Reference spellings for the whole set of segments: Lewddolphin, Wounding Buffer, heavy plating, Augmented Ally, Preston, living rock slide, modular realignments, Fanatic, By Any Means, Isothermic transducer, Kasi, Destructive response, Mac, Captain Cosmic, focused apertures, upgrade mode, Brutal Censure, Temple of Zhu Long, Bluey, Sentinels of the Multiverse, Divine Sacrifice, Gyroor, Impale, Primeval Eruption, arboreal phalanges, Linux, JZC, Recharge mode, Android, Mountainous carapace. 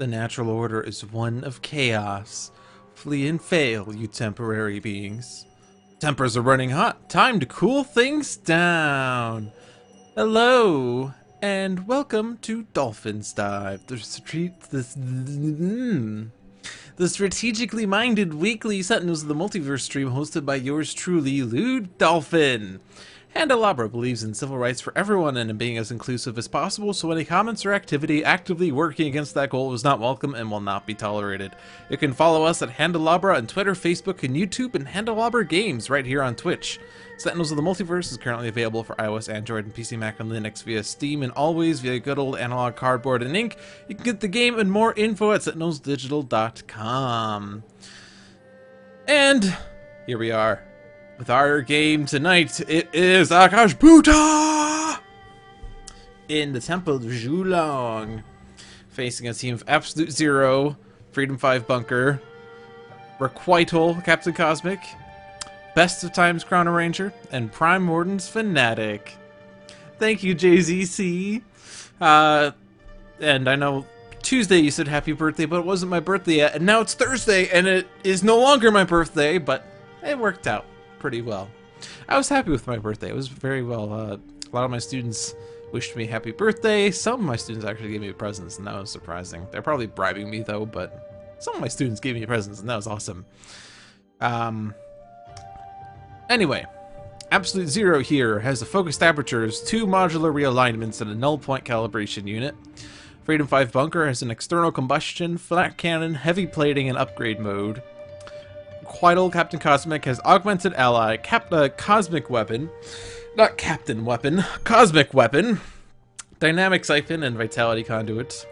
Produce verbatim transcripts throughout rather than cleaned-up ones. The natural order is one of chaos. Flee and fail, you temporary beings. Tempers are running hot. Time to cool things down. Hello, and welcome to Dolphins Dive. The strategically minded weekly Sentinels of the Multiverse stream hosted by yours truly, Lewd Dolphin. Handelabra believes in civil rights for everyone and in being as inclusive as possible, so any comments or activity actively working against that goal is not welcome and will not be tolerated. You can follow us at Handelabra on Twitter, Facebook, and YouTube, and Handelabra Games right here on Twitch. Sentinels of the Multiverse is currently available for iOS, Android, and P C, Mac, and Linux via Steam, and always via good old analog cardboard and ink. You can get the game and more info at sentinels digital dot com. And here we are. With our game tonight, it is Akash'Bhuta in the Temple of Zhulong, facing a team of Absolute Zero, Freedom five Bunker, Requital, Captain Cosmic, Best of Times Chrono-Ranger, and Prime Wardens Fanatic. Thank you, J Z C. Uh, and I know Tuesday you said happy birthday, but it wasn't my birthday yet, and now it's Thursday, and it is no longer my birthday, but it worked out pretty well. I was happy with my birthday. It was very well. Uh, a lot of my students wished me happy birthday. Some of my students actually gave me presents, and that was surprising. They're probably bribing me though, but some of my students gave me presents, and that was awesome. Um, anyway, Absolute Zero here has the focused apertures, two modular realignments, and a null point calibration unit. Freedom five Bunker has an external combustion, flat cannon, heavy plating, and upgrade mode. Requital, Captain Cosmic, has Augmented Ally, Cap uh, Cosmic Weapon, not Captain Weapon, Cosmic Weapon, Dynamic Siphon, and Vitality Conduit.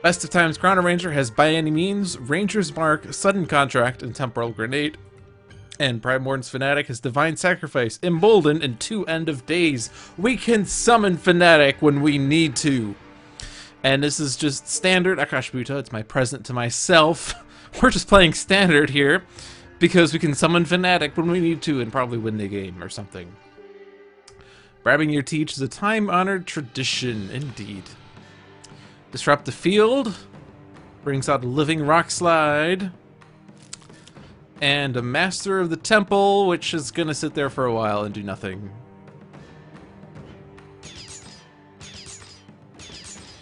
Best of Times Chrono-Ranger has By Any Means, Ranger's Mark, Sudden Contract, and Temporal Grenade. And Prime Wardens Fanatic has Divine Sacrifice, Emboldened, and Two End of Days. We can summon Fanatic when we need to. And this is just standard Akash'Bhuta. It's my present to myself. We're just playing standard here because we can summon Fanatic when we need to and probably win the game or something. Grabbing your teach is a time-honored tradition, indeed. Disrupt the field brings out a living rock slide and a master of the temple, which is gonna sit there for a while and do nothing.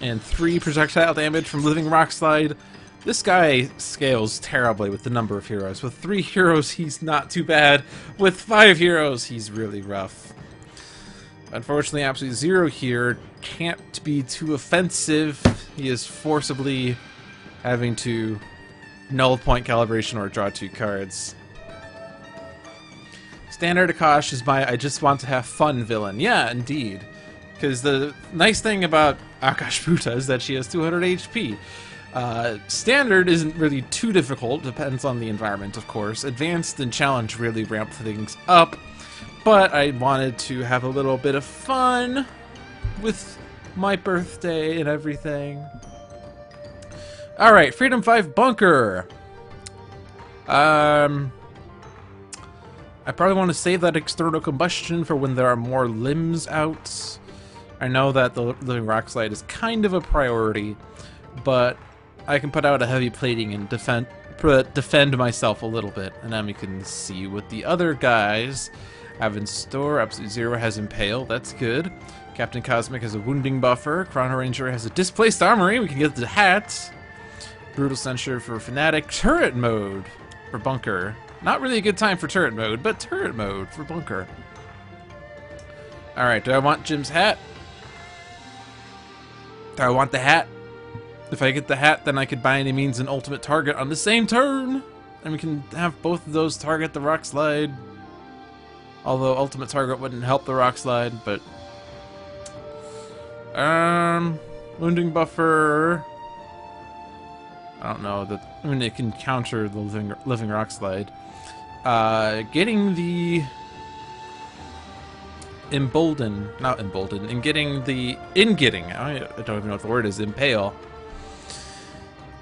And three projectile damage from living rock slide. This guy scales terribly with the number of heroes. With three heroes, he's not too bad. With five heroes, he's really rough. Unfortunately, Absolute Zero here can't be too offensive. He is forcibly having to null point calibration or draw two cards. Standard Akash is my I just want to have fun villain. Yeah, indeed. Because the nice thing about Akash'Bhuta is that she has two hundred H P. Uh, standard isn't really too difficult, depends on the environment, of course. Advanced and challenge really ramp things up, but I wanted to have a little bit of fun with my birthday and everything. Alright, Freedom five Bunker. Um, I probably want to save that external combustion for when there are more limbs out. I know that the living rock slide is kind of a priority, but I can put out a heavy plating and defend defend myself a little bit, and then we can see what the other guys have in store. Absolute Zero has Impale, that's good. Captain Cosmic has a Wounding Buffer. Chrono Ranger has a Displaced Armory, we can get the hat. Brutal Censure for Fanatic. Turret mode for Bunker. Not really a good time for turret mode, but turret mode for Bunker. Alright, do I want Jim's hat? Do I want the hat? If I get the hat, then I could By Any Means an ultimate target on the same turn! And we can have both of those target the rock slide. Although ultimate target wouldn't help the rock slide, but... Um... Wounding Buffer... I don't know, that, I mean it can counter the living, living rock slide. Uh, getting the... Embolden, not Embolden, and getting the... In getting, I don't even know what the word is, Impale.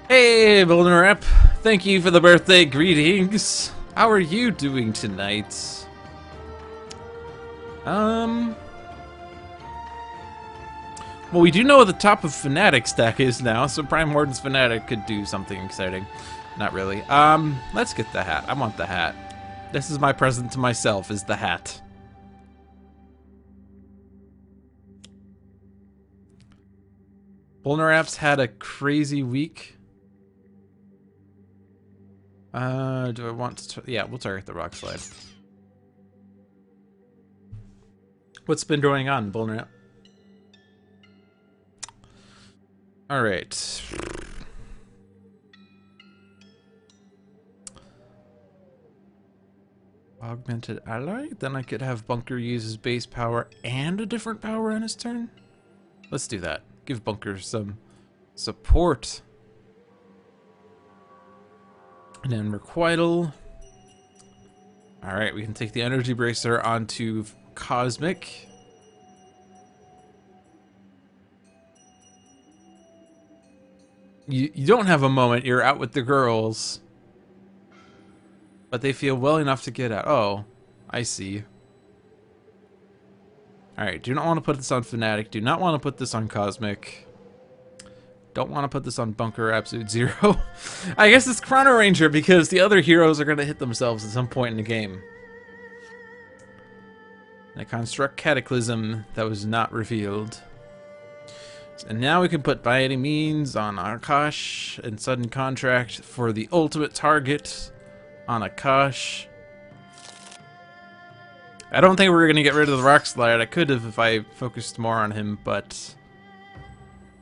Hey, Bolden Rep! Thank you for the birthday greetings! How are you doing tonight? Um... Well, we do know what the top of Fanatic stack is now, so Prime Warden's Fanatic could do something exciting. Not really. Um, let's get the hat. I want the hat. This is my present to myself, is the hat. Bulnarap's had a crazy week. Uh, do I want to... Yeah, we'll target the rock slide. What's been going on, Bulnarap? Alright. Augmented Ally? Then I could have Bunker use his base power and a different power on his turn? Let's do that. Give Bunker some support. And then Requital. Alright, we can take the Energy Bracer onto Cosmic. You, you don't have a moment, you're out with the girls. But they feel well enough to get out. Oh, I see. Alright, do not want to put this on Fanatic. Do not want to put this on Cosmic. Don't want to put this on Bunker Absolute Zero. I guess it's Chrono-Ranger because the other heroes are going to hit themselves at some point in the game. And I construct Cataclysm that was not revealed. And now we can put By Any Means on Akash and Sudden Contract for the ultimate target on Akash. I don't think we're going to get rid of the rock slide. I could have if I focused more on him, but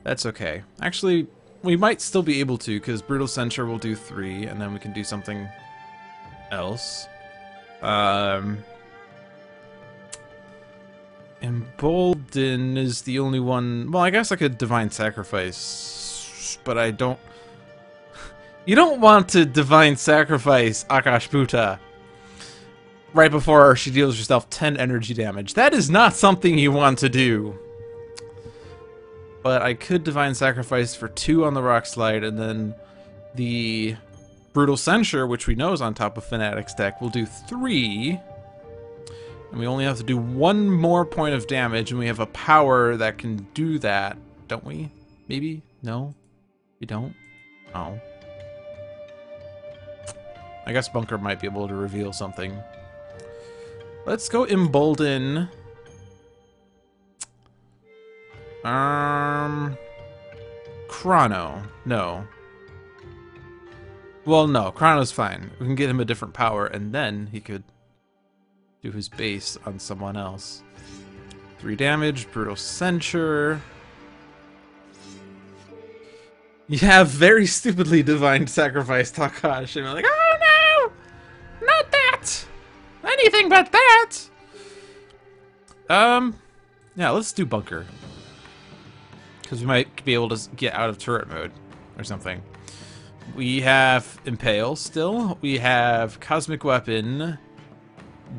that's okay. Actually, we might still be able to because Brutal Censure will do three and then we can do something else. Um... Embolden is the only one. Well, I guess I could Divine Sacrifice, but I don't... You don't want to Divine Sacrifice Akash'Bhuta right before she deals herself ten energy damage. That is not something you want to do. But I could Divine Sacrifice for two on the rock slide, and then the Brutal Censure, which we know is on top of Fanatic's deck, will do three. And we only have to do one more point of damage, and we have a power that can do that, don't we? Maybe? No? We don't? Oh. I guess Bunker might be able to reveal something. Let's go Embolden. Um... Chrono. No. Well, no. Chrono's fine. We can get him a different power, and then he could... do his base on someone else. Three damage, Brutal Censure. Yeah, very stupidly Divine Sacrifice Takash. And I'm like, oh no! Not that! Anything but that! Um, yeah, let's do Bunker. Because we might be able to get out of turret mode or something. We have Impale still. We have Cosmic Weapon.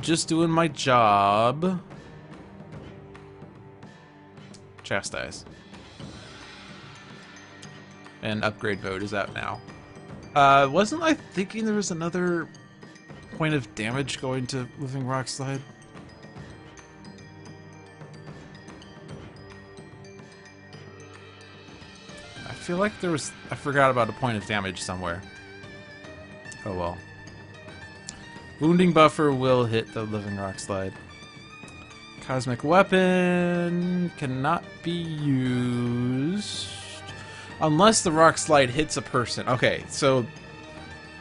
Just doing my job. Chastise. And upgrade mode is out now. Uh, wasn't I thinking there was another point of damage going to Living Rock Slide? I feel like there was... I forgot about a point of damage somewhere. Oh well. Wounding Buffer will hit the Living Rock Slide. Cosmic Weapon cannot be used unless the rock slide hits a person. Okay, so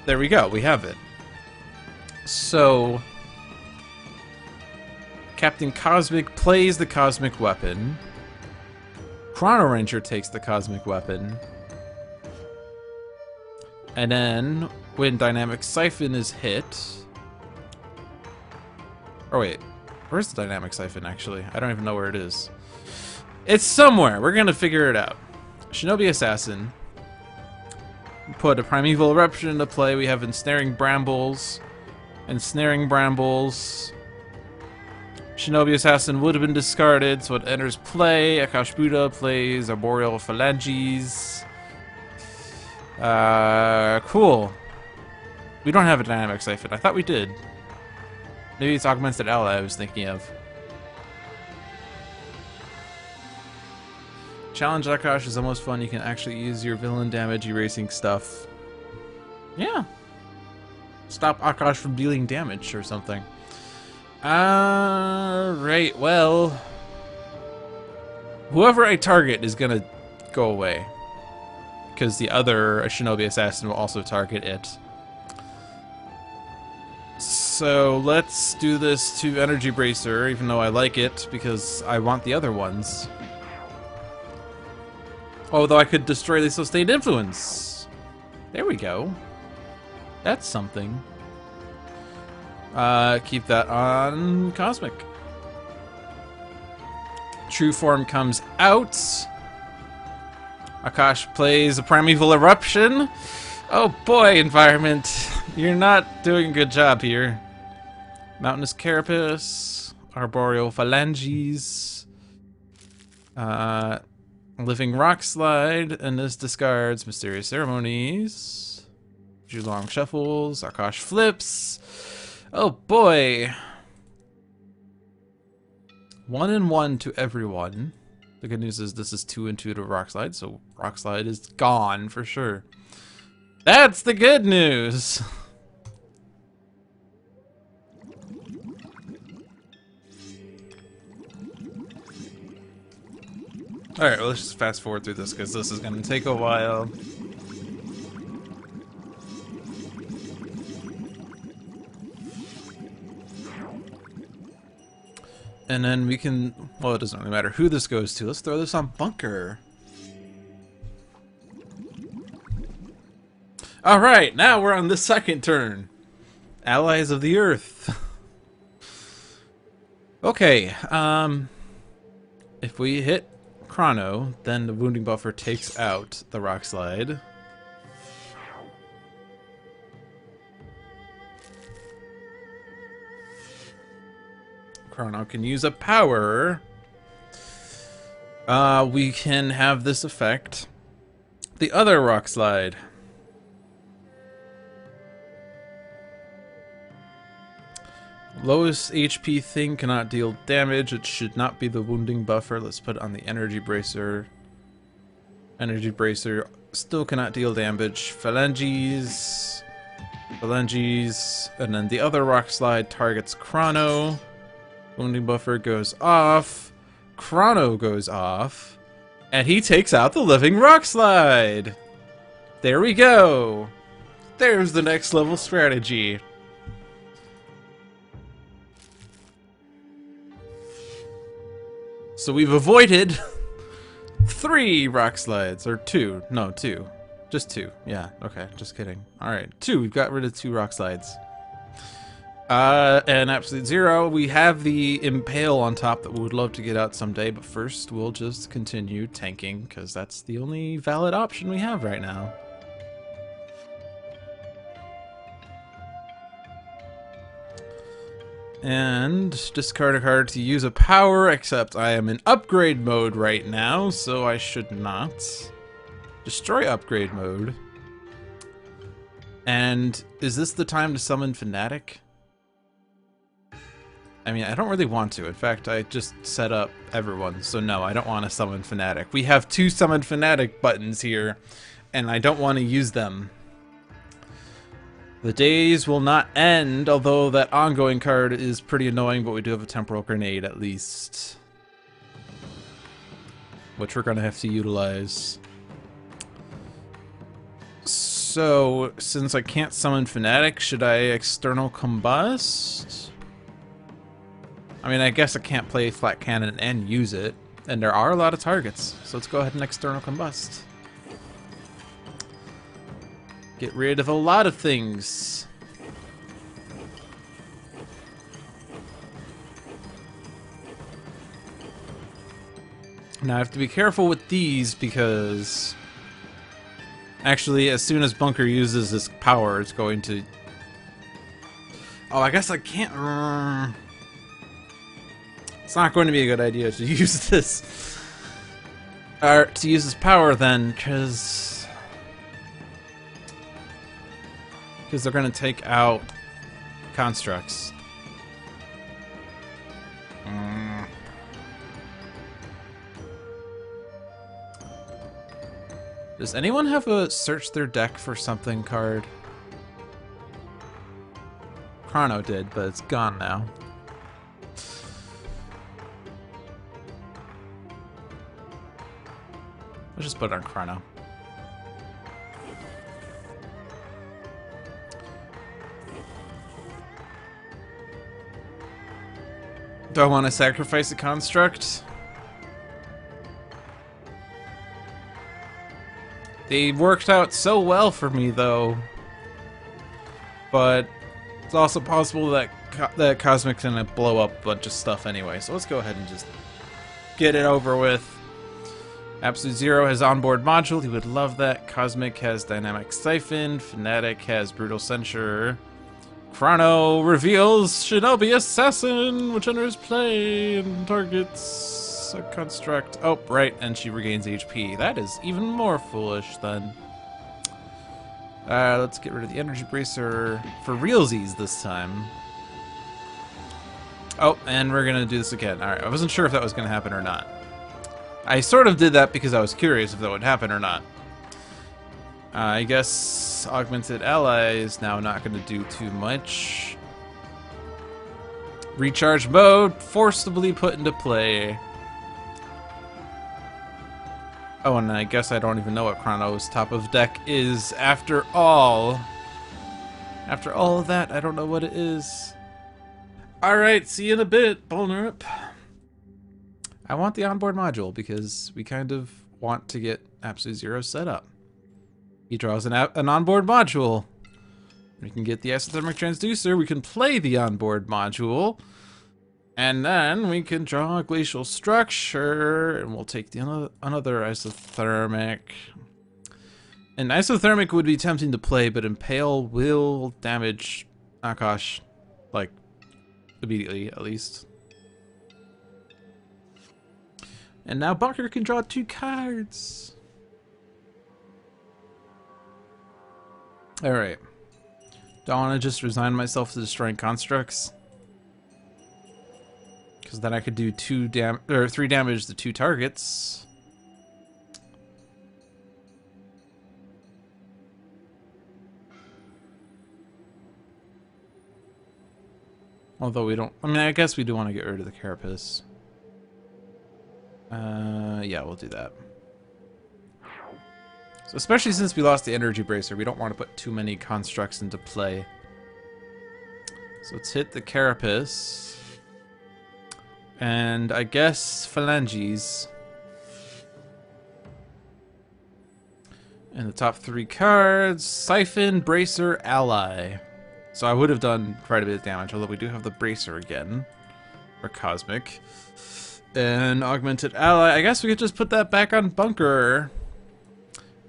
there we go. We have it. So Captain Cosmic plays the Cosmic Weapon. Chrono Ranger takes the Cosmic Weapon. And then when Dynamic Siphon is hit... Oh wait, where's the Dynamic Siphon actually? I don't even know where it is. It's somewhere, we're gonna figure it out. Shinobi Assassin. Put a Primeval Eruption into play, we have Ensnaring Brambles. Ensnaring Brambles. Shinobi Assassin would have been discarded, so it enters play. Akash'Bhuta plays Arboreal Phalanges. Uh, cool. We don't have a Dynamic Siphon, I thought we did. Maybe it's Augmented Ally I was thinking of. Challenge Akash is the most fun. You can actually use your villain damage erasing stuff. Yeah. Stop Akash from dealing damage or something. Uh, right, well... Whoever I target is gonna go away. Because the other Shinobi Assassin will also target it. So let's do this to Energy Bracer, even though I like it, because I want the other ones. Although I could destroy the sustained influence. There we go. That's something. Uh, keep that on Cosmic. True form comes out. Akash plays a Primeval Eruption. Oh boy, environment. You're not doing a good job here. Mountainous carapace. Arboreal phalanges. Uh, living rock slide. And this discards mysterious ceremonies. Julong shuffles. Akash flips. Oh boy. One and one to everyone. The good news is this is two and two to rock slide, so rock slide is gone for sure. That's the good news! Alright, well, let's just fast forward through this because this is going to take a while. And then we can... Well, it doesn't really matter who this goes to. Let's throw this on Bunker. Alright, now we're on the second turn. Allies of the Earth. Okay, um... if we hit Chrono, then the Wounding Buffer takes out the Rock Slide. Chrono can use a power. Uh, we can have this effect. The other Rock Slide. Lowest H P thing cannot deal damage. It should not be the Wounding Buffer. Let's put it on the Energy Bracer. Energy Bracer still cannot deal damage. Phalanges. Phalanges. And then the other Rock Slide targets Chrono. Wounding Buffer goes off. Chrono goes off. And he takes out the Living Rock Slide. There we go. There's the next level strategy. So we've avoided three rock slides, or two, no, two, just two, yeah, okay, just kidding. Alright, two, we've got rid of two rock slides. Uh, and Absolute Zero, we have the Impale on top that we would love to get out someday, but first we'll just continue tanking, because that's the only valid option we have right now. And discard a card to use a power, except I am in upgrade mode right now, so I should not. Destroy upgrade mode. And is this the time to summon Fanatic? I mean, I don't really want to. In fact, I just set up everyone, so no, I don't want to summon Fanatic. We have two summon Fanatic buttons here, and I don't want to use them. The days will not end, although that ongoing card is pretty annoying, but we do have a Temporal Grenade at least. Which we're going to have to utilize. So, since I can't summon Fanatic, should I External Combust? I mean, I guess I can't play Flat Cannon and use it, and there are a lot of targets, so let's go ahead and External Combust. Get rid of a lot of things. Now I have to be careful with these because actually as soon as Bunker uses his power it's going to... Oh, I guess I can't... It's not going to be a good idea to use this. Or to use his power then, because... Because they're going to take out constructs. Mm. Does anyone have a search their deck for something card? Chrono did, but it's gone now. Let's just put it on Chrono. Do I want to sacrifice a construct? They worked out so well for me, though. But it's also possible that co that Cosmic's gonna blow up a bunch of stuff anyway. So let's go ahead and just get it over with. Absolute Zero has Onboard Module. He would love that. Cosmic has Dynamic Siphon. Fanatic has Brutal Censure. Chrono reveals Shinobi Assassin, which enters play and targets a construct. Oh, right, and she regains H P. That is even more foolish, then. Uh, let's get rid of the Energy Bracer for realsies this time. Oh, and we're gonna do this again. Alright, I wasn't sure if that was gonna happen or not. I sort of did that because I was curious if that would happen or not. Uh, I guess Augmented Ally is now not going to do too much. Recharge mode forcibly put into play. Oh, and I guess I don't even know what Chrono's top of deck is after all. After all of that, I don't know what it is. Alright, see you in a bit, Bulnerup. I want the onboard module because we kind of want to get Absolute Zero set up. He draws an, an onboard module. We can get the Isothermic transducer. We can play the onboard module. And then we can draw a glacial structure. And we'll take the another Isothermic. And Isothermic would be tempting to play, but Impale will damage Akash. Like, immediately, at least. And now Bunker can draw two cards. Alright. Do I want to just resign myself to destroying constructs? Because then I could do two dam- or three damage to two targets. Although we don't- I mean, I guess we do want to get rid of the carapace. Uh, yeah, we'll do that. Especially since we lost the Energy Bracer, we don't want to put too many constructs into play. So let's hit the carapace. And I guess phalanges. And the top three cards, Siphon, Bracer, Ally. So I would have done quite a bit of damage, although we do have the Bracer again. Or Cosmic. And Augmented Ally. I guess we could just put that back on Bunker.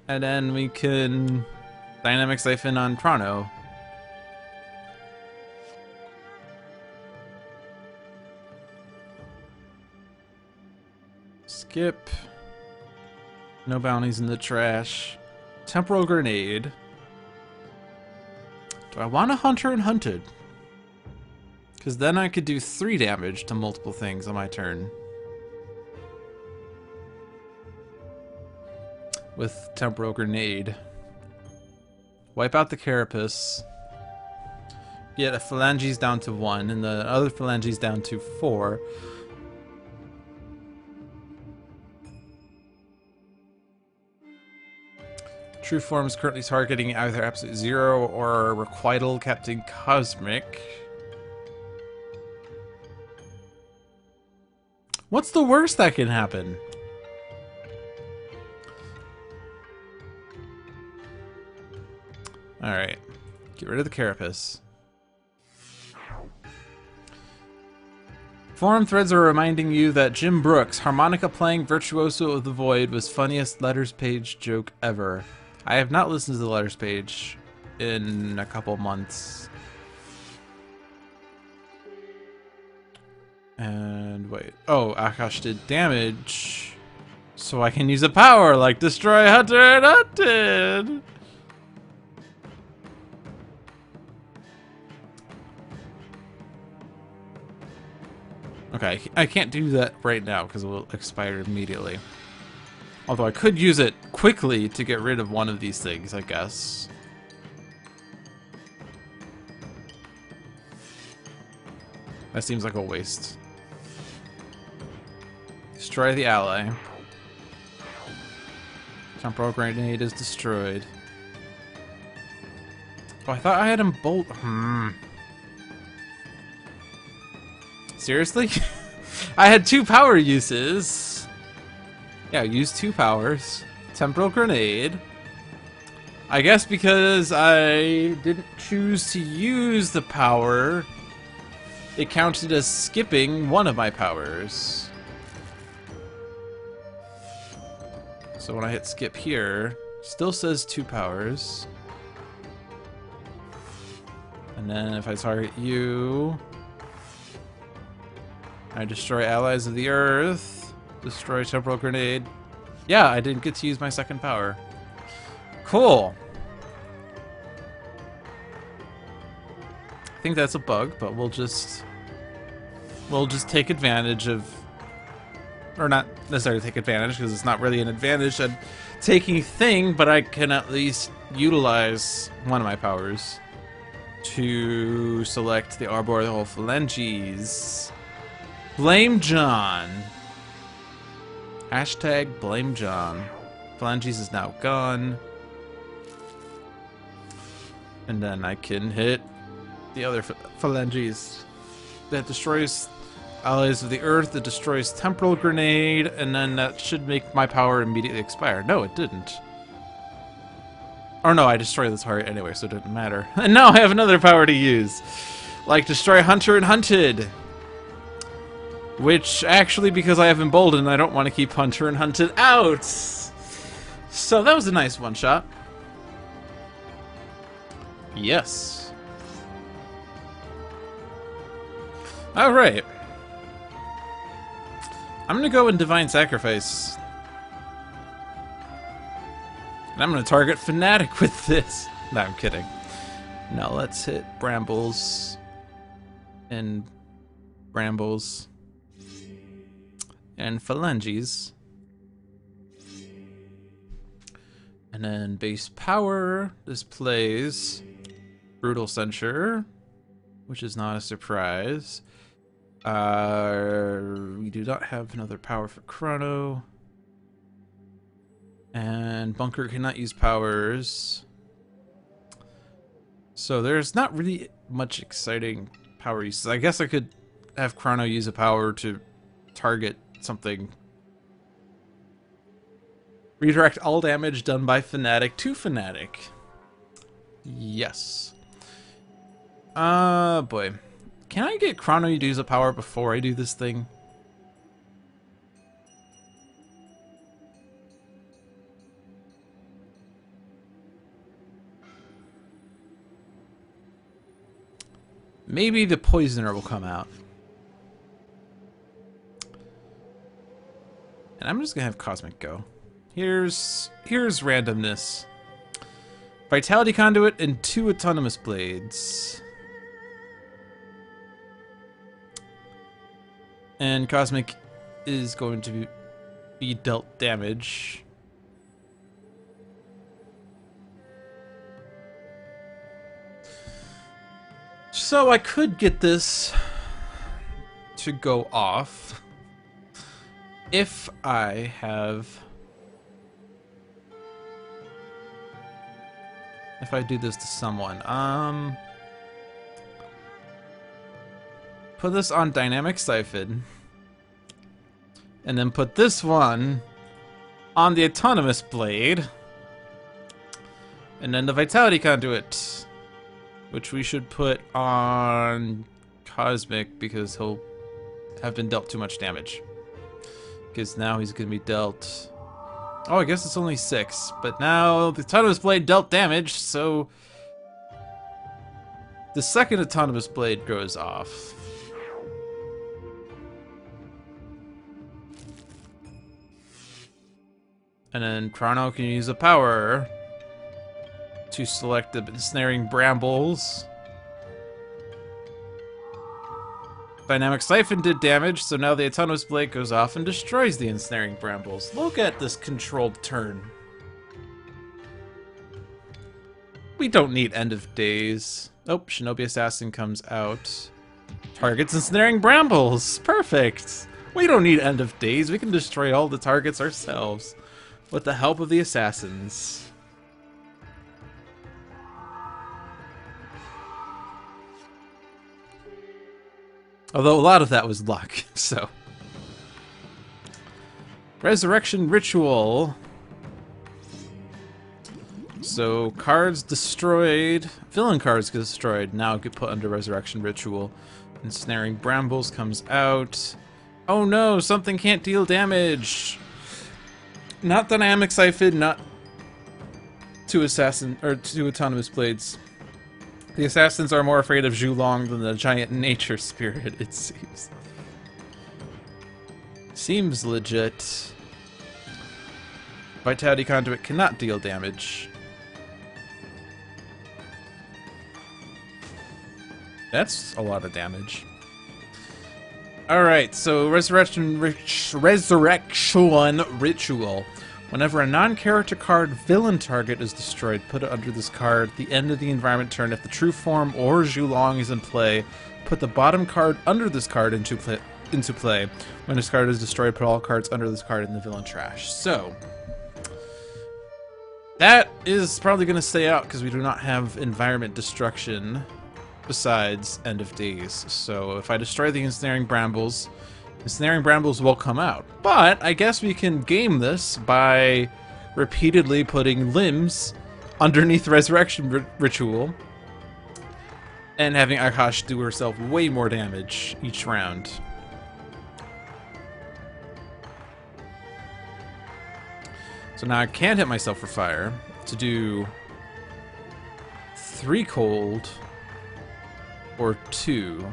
And then we can Dynamic Siphon on Chrono. Skip. No bounties in the trash. Temporal Grenade. Do I want a Hunter and Hunted? Because then I could do three damage to multiple things on my turn. With Temporal Grenade. Wipe out the Carapace. Get a Phalanges down to one, and the other Phalanges down to four. True Form is currently targeting either Absolute Zero or Requital Captain Cosmic. What's the worst that can happen? Alright, get rid of the carapace. Forum threads are reminding you that Jim Brooks, harmonica playing virtuoso of the void, was funniest letters page joke ever. I have not listened to the letters page in a couple months. And wait, oh, Akash did damage. So I can use a power like Destroy Hunter and Hunted! Okay, I can't do that right now because it will expire immediately. Although I could use it quickly to get rid of one of these things, I guess. That seems like a waste. Destroy the ally. Temporal Grenade is destroyed. Oh, I thought I had him bolt. Hmm. Seriously? I had two power uses. Yeah, use two powers. Temporal Grenade. I guess because I didn't choose to use the power, it counted as skipping one of my powers. So when I hit skip here, still says two powers. And then if I target you, I destroy allies of the earth, destroy temporal grenade. Yeah, I didn't get to use my second power. Cool. I think that's a bug, but we'll just we'll just take advantage of, or not necessarily take advantage because it's not really an advantage at taking thing, but I can at least utilize one of my powers to select the arboreal phalanges. Blame John. Hashtag blame John. Phalanges is now gone. And then I can hit the other phalanges. That destroys allies of the earth, that destroys temporal grenade, and then that should make my power immediately expire. No, it didn't. Oh no, I destroyed this heart anyway, so it didn't matter. And now I have another power to use. Like destroy hunter and hunted. Which actually, because I have emboldened, I don't want to keep hunter and hunted out. So that was a nice one shot. Yes. All right. I'm gonna go in Divine Sacrifice. And I'm going to target Fanatic with this. No, I'm kidding. Now let's hit Brambles. And Brambles. And Phalanges. And then base power. This plays Brutal Censure, which is not a surprise. Uh, we do not have another power for Chrono. And Bunker cannot use powers. So there's not really much exciting power uses. I guess I could have Chrono use a power to target something. Redirect all damage done by Fanatic to Fanatic. Yes. Uh, boy. Can I get Chrono to use a power before I do this thing? Maybe the poisoner will come out. And I'm just gonna have Cosmic go. Here's here's randomness. Vitality Conduit and two autonomous blades. And Cosmic is going to be dealt damage. So I could get this to go off if I have, if I do this to someone. Um, put this on Dynamic Siphon, and then put this one on the Autonomous Blade, and then the Vitality Conduit, which we should put on Cosmic because he'll have been dealt too much damage. Because now he's going to be dealt... Oh, I guess it's only six. But now the Autonomous Blade dealt damage, so... the second Autonomous Blade goes off. And then Chrono can use a power to select the Ensnaring Brambles. Dynamic Siphon did damage, so now the Autonomous Blade goes off and destroys the Ensnaring Brambles. Look at this controlled turn. We don't need End of Days. Oh, Shinobi Assassin comes out. Targets Ensnaring Brambles! Perfect! We don't need End of Days, we can destroy all the targets ourselves. With the help of the Assassins. Although a lot of that was luck, so. Resurrection Ritual. So cards destroyed, villain cards get destroyed, now get put under Resurrection Ritual. Ensnaring Brambles comes out. Oh no, something can't deal damage. Not Dynamic Siphon, not two assassin or two Autonomous Blades. The assassins are more afraid of Zhulong than the giant nature spirit, it seems. Seems legit. Vitality Conduit cannot deal damage. That's a lot of damage. Alright, so Resurrection Rich Resurrection Ritual. Whenever a non-character card villain target is destroyed, put it under this card. At the end of the environment turn, if the true form or Zhulong is in play, put the bottom card under this card into play. Into play. When this card is destroyed, put all cards under this card in the villain trash. So that is probably going to stay out because we do not have environment destruction besides End of Days. So if I destroy the Ensnaring Brambles, Ensnaring Brambles will come out, but I guess we can game this by repeatedly putting limbs underneath Resurrection R Ritual and having Akash do herself way more damage each round. So now I can hit myself for fire to do three cold or two.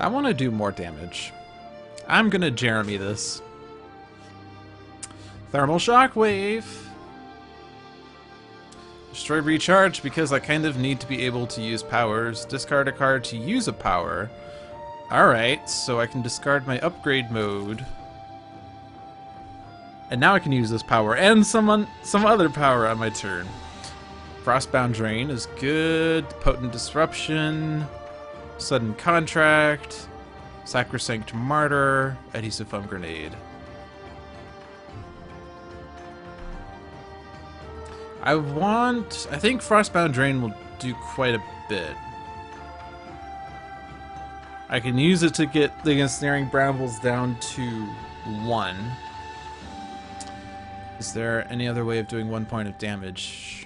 I want to do more damage. I'm going to Jeremy this. Thermal Shockwave! Destroy Recharge because I kind of need to be able to use powers. Discard a card to use a power. Alright, so I can discard my upgrade mode. And now I can use this power and some, some other power on my turn. Frostbound Drain is good. Potent Disruption. Sudden Contract, Sacrosanct Martyr, Adhesive Foam Grenade. I want... I think Frostbound Drain will do quite a bit. I can use it to get the Ensnaring Brambles down to one. Is there any other way of doing one point of damage?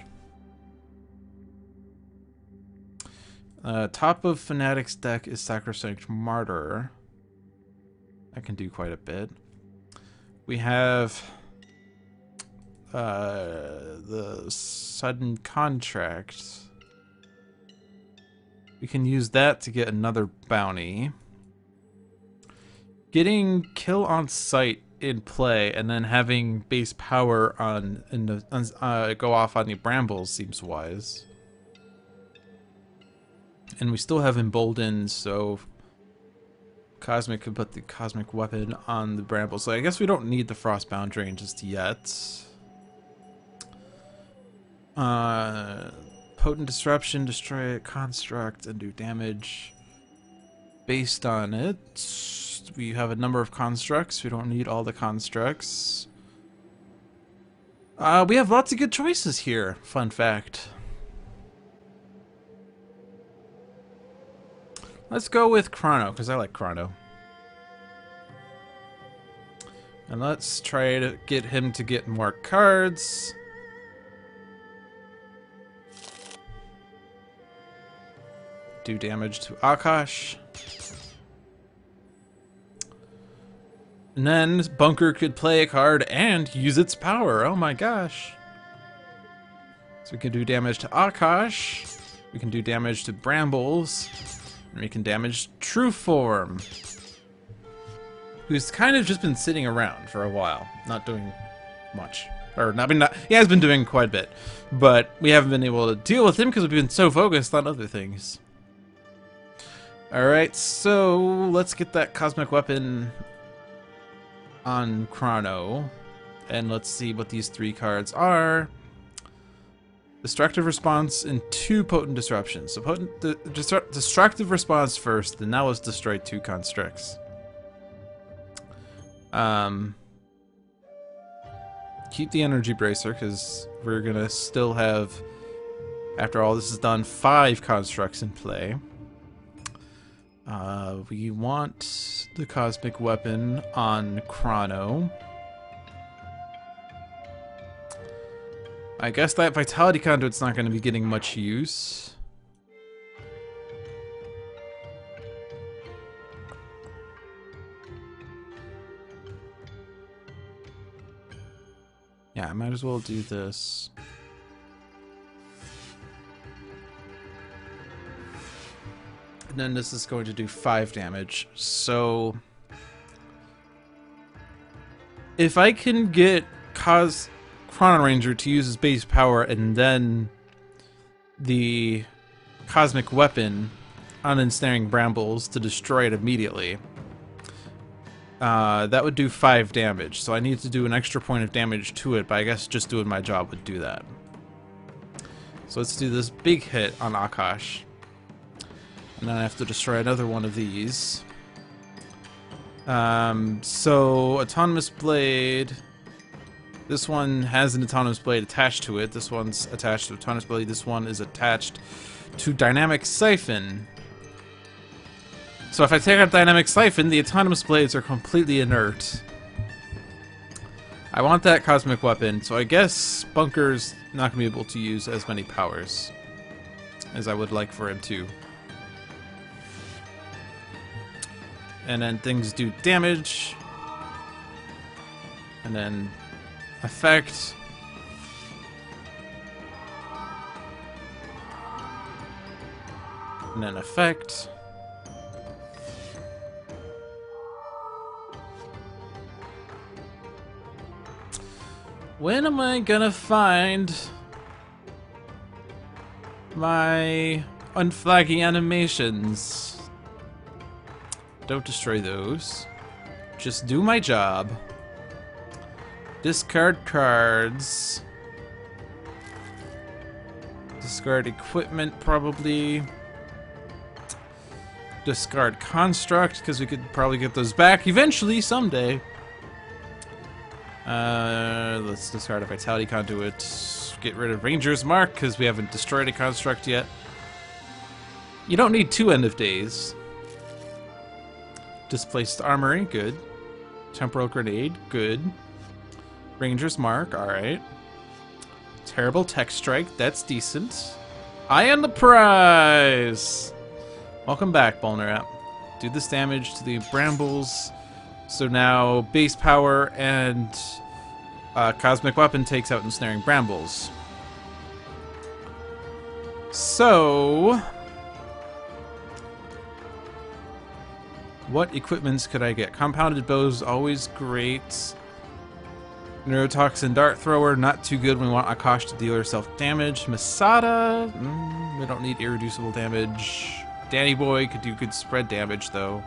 Uh, top of Fanatic's deck is Sacrosanct Martyr. That can do quite a bit. We have uh, the Sudden Contract. We can use that to get another bounty. Getting kill on sight in play and then having base power on, in the, on uh, go off on the Brambles seems wise. And we still have Emboldened, so Cosmic could put the Cosmic Weapon on the Bramble. So I guess we don't need the Frostbound Drain just yet. Uh, Potent Disruption, destroy a construct, and do damage. Based on it, we have a number of constructs. We don't need all the constructs. Uh, we have lots of good choices here, fun fact. Let's go with Chrono, because I like Chrono. And let's try to get him to get more cards. Do damage to Akash. And then Bunker could play a card and use its power. Oh my gosh. So we can do damage to Akash. We can do damage to Brambles. And we can damage True Form, who's kind of just been sitting around for a while, not doing much. or not been. Not, he has been doing quite a bit, but we haven't been able to deal with him because we've been so focused on other things. All right, so let's get that Cosmic Weapon on Chrono, and let's see what these three cards are. Destructive Response and two Potent Disruptions. So potent the distru Destructive Response first, and now let's destroy two Constructs. Um, keep the Energy Bracer, because we're going to still have, after all this is done, five Constructs in play. Uh, we want the Cosmic Weapon on Chrono. I guess that Vitality Conduit's not going to be getting much use. Yeah, I might as well do this. And then this is going to do five damage. So if I can get Cos... Chrono-Ranger to use his base power and then the Cosmic Weapon on Ensnaring Brambles to destroy it immediately. Uh, that would do five damage, so I need to do an extra point of damage to it, but I guess just doing my job would do that. So let's do this big hit on Akash. And then I have to destroy another one of these. Um, so, Autonomous Blade... This one has an Autonomous Blade attached to it. This one's attached to Autonomous Blade. This one is attached to Dynamic Siphon. So if I take out Dynamic Siphon, the Autonomous Blades are completely inert. I want that Cosmic Weapon, so I guess Bunker's not going to be able to use as many powers as I would like for him to. And then things do damage. And then... effect. And then effect. When am I gonna find my unflagging animations? Don't destroy those. Just do my job. Discard cards. Discard equipment, probably. Discard construct, because we could probably get those back eventually, someday. Uh, let's discard a Vitality Conduit. Get rid of Ranger's Mark, because we haven't destroyed a construct yet. You don't need two End of Days. Displaced Armory, good. Temporal Grenade, good. Ranger's Mark, alright. Terrible Tech Strike, that's decent. Eye on the prize! Welcome back, Bolnerap. Do this damage to the Brambles. So now base power and uh, Cosmic Weapon takes out Ensnaring Brambles. So... what equipments could I get? Compounded Bow's always great. Neurotoxin Dart Thrower, not too good. We want Akash to deal herself damage. Masada, mm, we don't need irreducible damage. Danny Boy could do good spread damage, though.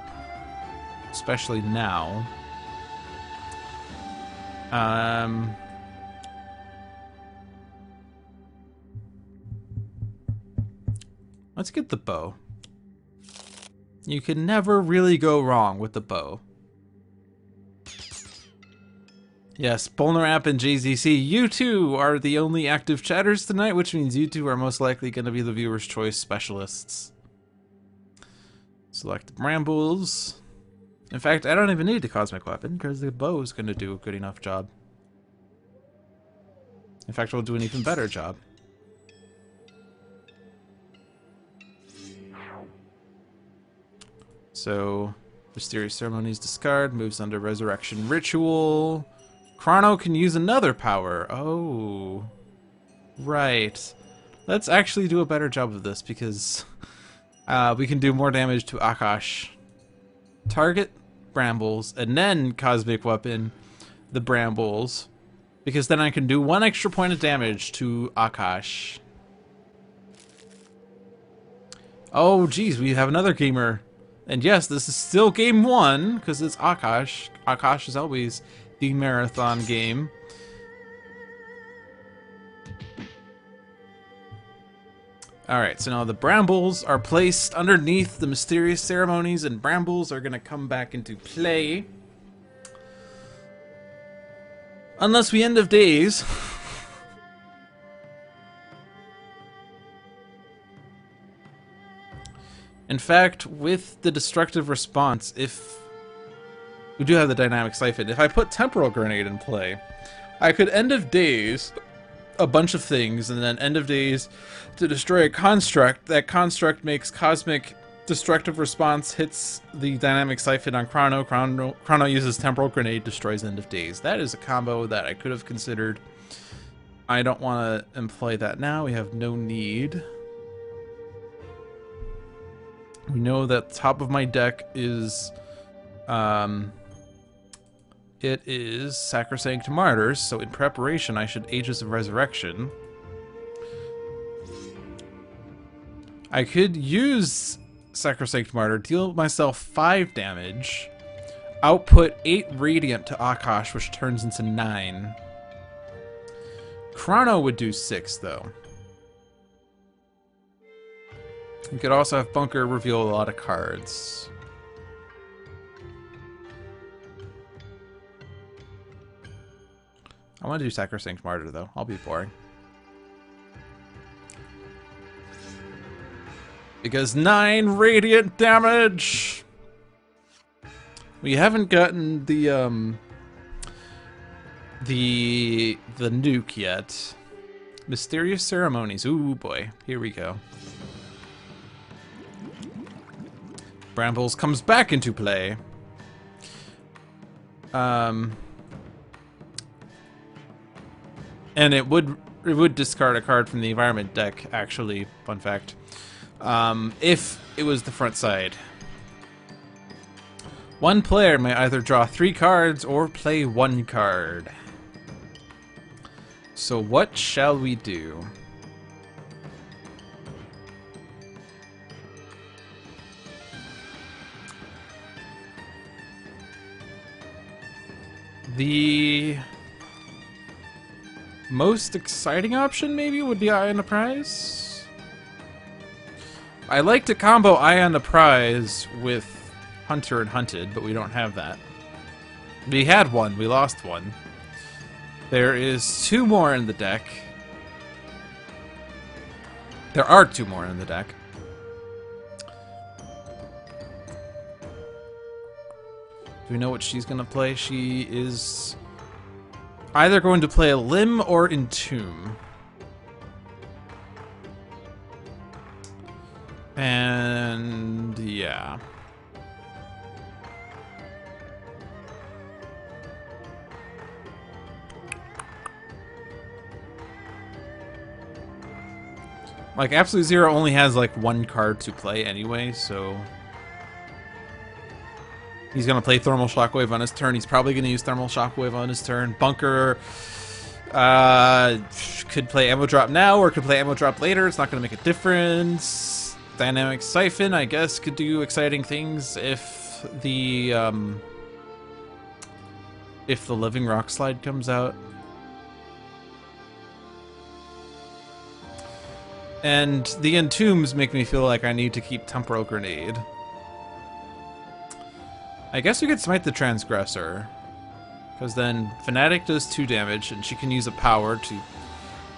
Especially now. Um... Let's get the bow. You can never really go wrong with the bow. Yes, Bolnerap and J Z C, you two are the only active chatters tonight, which means you two are most likely going to be the viewer's choice specialists. Select Brambles. In fact, I don't even need the Cosmic Weapon, because the bow is going to do a good enough job. In fact, we'll do an even better job. So, Mysterious Ceremonies discard, moves under Resurrection Ritual... Chrono can use another power. Oh. Right. Let's actually do a better job of this because uh, we can do more damage to Akash. Target Brambles and then Cosmic Weapon the Brambles Because then I can do one extra point of damage to Akash. Oh, geez, we have another gamer. And yes, this is still game one, because it's Akash. Akash is always the marathon game. Alright, so now the brambles are placed underneath the mysterious ceremonies, and brambles are going to come back into play. Unless we end of days. In fact, with the destructive response, if... we do have the dynamic siphon. If I put temporal grenade in play, I could end of days a bunch of things, and then end of days to destroy a construct. That construct makes cosmic destructive response, hits the dynamic siphon on Chrono. Chrono, Chrono uses temporal grenade, destroys end of days. That is a combo that I could have considered. I don't want to employ that now. We have no need. We know that top of my deck is, um, it is Sacrosanct Martyr, so in preparation I should Aegis of Resurrection. I could use Sacrosanct Martyr, deal myself five damage, output eight Radiant to Akash, which turns into nine. Chrono would do six, though. You could also have Bunker reveal a lot of cards. I want to do Sacrosanct Martyr, though. I'll be boring. Because nine radiant damage! We haven't gotten the, um... The... The nuke yet. Mysterious ceremonies. Ooh, boy. Here we go. Brambles comes back into play. Um... And it would it would discard a card from the environment deck, actually, fun fact. Um, if it was the front side. One player may either draw three cards or play one card. So what shall we do? The most exciting option, maybe, would be Eye on the Prize. I like to combo Eye on the Prize with Hunter and Hunted, but we don't have that. We had one, we lost one. There is two more in the deck. There are two more in the deck. Do we know what she's gonna play? She is either going to play a Limb or Entomb. And yeah. Like, Absolute Zero only has like one card to play anyway, so... he's going to play Thermal Shockwave on his turn. He's probably going to use Thermal Shockwave on his turn. Bunker uh, could play Ammo Drop now or could play Ammo Drop later. It's not going to make a difference. Dynamic Siphon, I guess, could do exciting things if the um, if the Living Rock Slide comes out. And the Entombs make me feel like I need to keep Temporal Grenade. I guess we could smite the Transgressor, because then Fanatic does two damage, and she can use a power to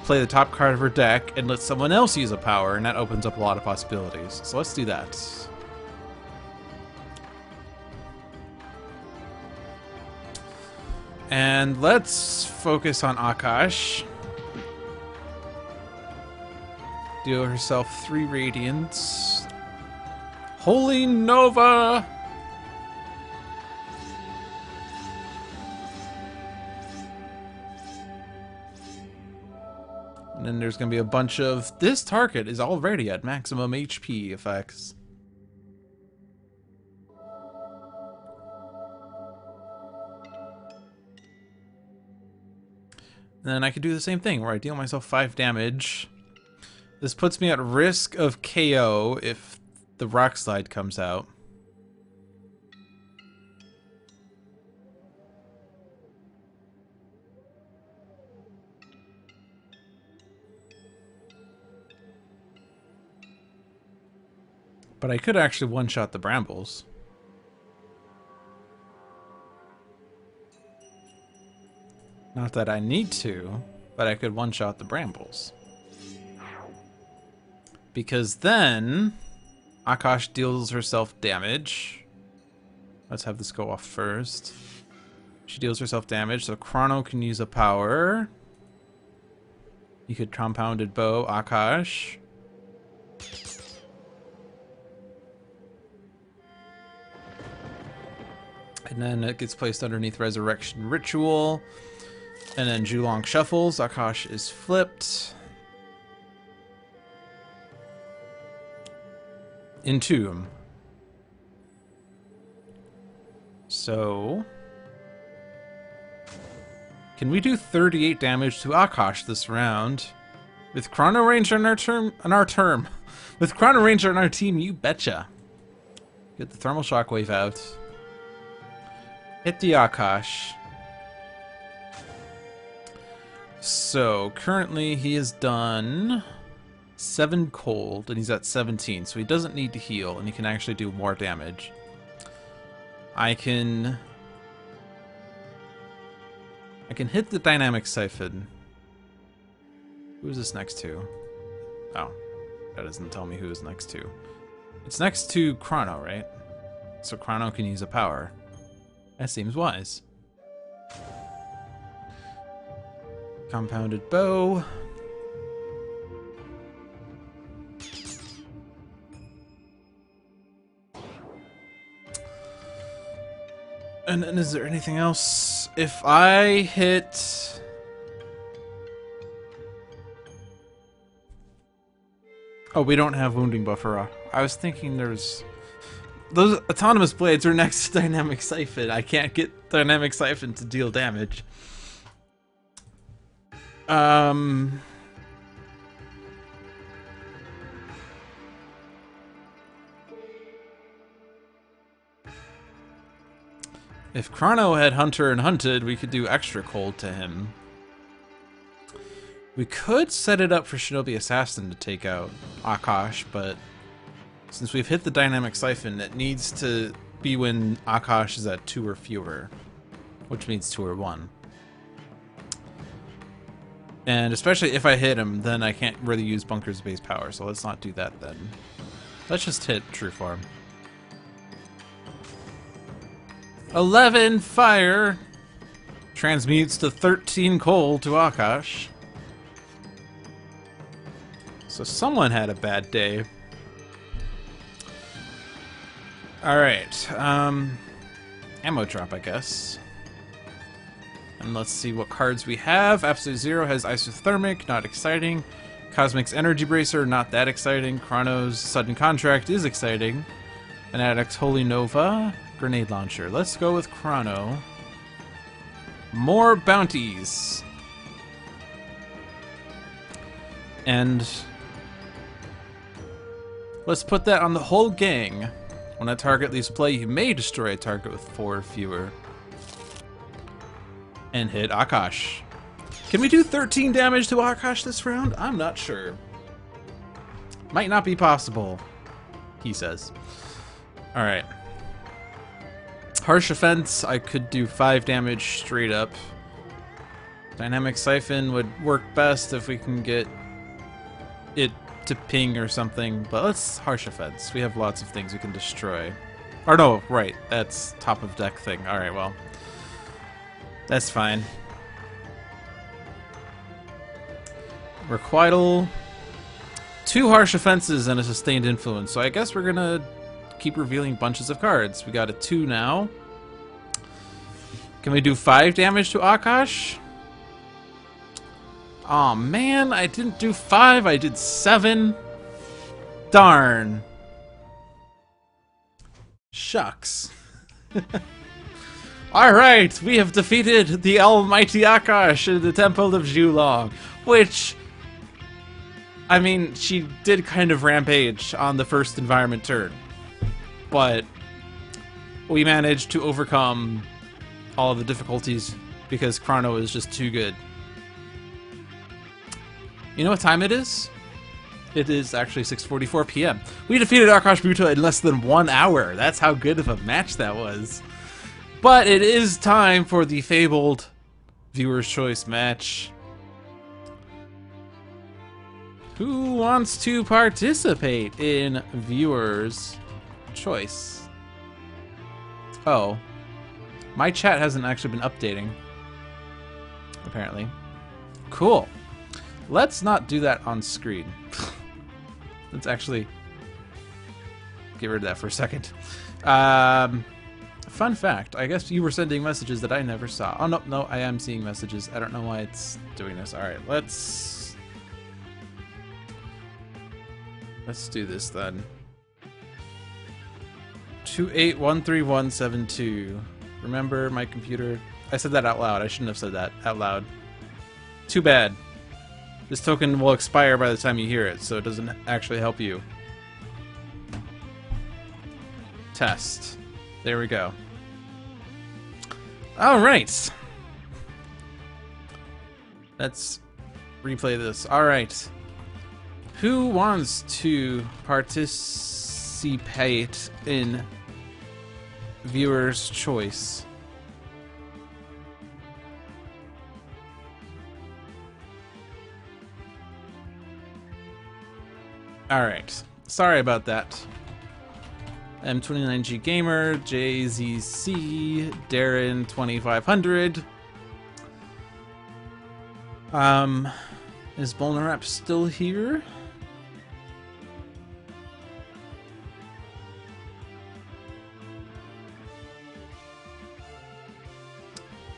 play the top card of her deck and let someone else use a power, and that opens up a lot of possibilities. So let's do that. And let's focus on Akash. Deal herself three Radiance. Holy Nova! And then there's going to be a bunch of, this target is already at maximum H P effects. And then I could do the same thing where I deal myself five damage. This puts me at risk of K O if the rock slide comes out. But I could actually one-shot the Brambles. Not that I need to, but I could one-shot the Brambles. Because then, Akash deals herself damage. Let's have this go off first. She deals herself damage, so Chrono can use a power. You could compounded bow Akash. And then it gets placed underneath Resurrection Ritual. And then Julong shuffles. Akash is flipped. Entomb. So... can we do thirty-eight damage to Akash this round? With Chrono-Ranger in our term... In our term. With Chrono-Ranger in our team, you betcha. Get the Thermal Shockwave out. Hit the Akash. So currently he has done seven cold and he's at seventeen, so he doesn't need to heal and he can actually do more damage. I can I can hit the Dynamic Siphon. Who's this next to? Oh, that doesn't tell me who is next to. It's next to Chrono, right? So Chrono can use a power. That seems wise. Compounded bow. And then is there anything else? If I hit... oh, we don't have Wounding Buffer. I was thinking there's... those autonomous blades are next to Dynamic Siphon. I can't get Dynamic Siphon to deal damage. Um, if Chrono had Hunter and Hunted, we could do extra cold to him. We could set it up for Shinobi Assassin to take out Akash, but... since we've hit the Dynamic Siphon, it needs to be when Akash is at two or fewer, which means two or one. And especially if I hit him, then I can't really use Bunker's base power, so let's not do that then. Let's just hit True Form. eleven fire transmutes to thirteen coal to Akash. So someone had a bad day. Alright, um, ammo drop, I guess. And let's see what cards we have. Absolute Zero has Isothermic, not exciting. Cosmic's Energy Bracer, not that exciting. Chrono's Sudden Contract is exciting. Fanatic's Holy Nova, Grenade Launcher. Let's go with Chrono. More bounties! And let's put that on the whole gang. When a target leaves play, you may destroy a target with four or fewer. And hit Akash. Can we do thirteen damage to Akash this round? I'm not sure. Might not be possible, he says. Alright. Harsh Offense, I could do five damage straight up. Dynamic Siphon would work best if we can get it to ping or something, but let's Harsh Offense. We have lots of things we can destroy. Or no, right, that's top of deck thing. Alright, well, that's fine. Requital. Two Harsh Offenses and a Sustained Influence, so I guess we're gonna keep revealing bunches of cards. We got a two now. Can we do five damage to Akash? Aw, oh, man, I didn't do five, I did seven. Darn. Shucks. Alright, we have defeated the almighty Akash in the Temple of Zhulong, which... I mean, she did kind of rampage on the first environment turn, but we managed to overcome all of the difficulties because Chrono is just too good. You know what time it is? It is actually six forty-four p m We defeated Akash'Bhuta in less than one hour. That's how good of a match that was. But it is time for the fabled Viewer's Choice match. Who wants to participate in Viewer's Choice? Oh. My chat hasn't actually been updating. Apparently. Cool. Let's not do that on screen. Let's actually get rid of that for a second. Um, fun fact, I guess you were sending messages that I never saw. Oh, no, no, I am seeing messages. I don't know why it's doing this. All right, let's... Let's do this, then. two eight one three one seven two. Remember, my computer... I said that out loud. I shouldn't have said that out loud. Too bad. This token will expire by the time you hear it, so it doesn't actually help you. Test. There we go. Alright! Let's replay this. Alright. Who wants to participate in Viewer's Choice? Alright, sorry about that. M twenty-nine G Gamer, J Z C, Darren twenty-five hundred. Um, is Bolnarap still here?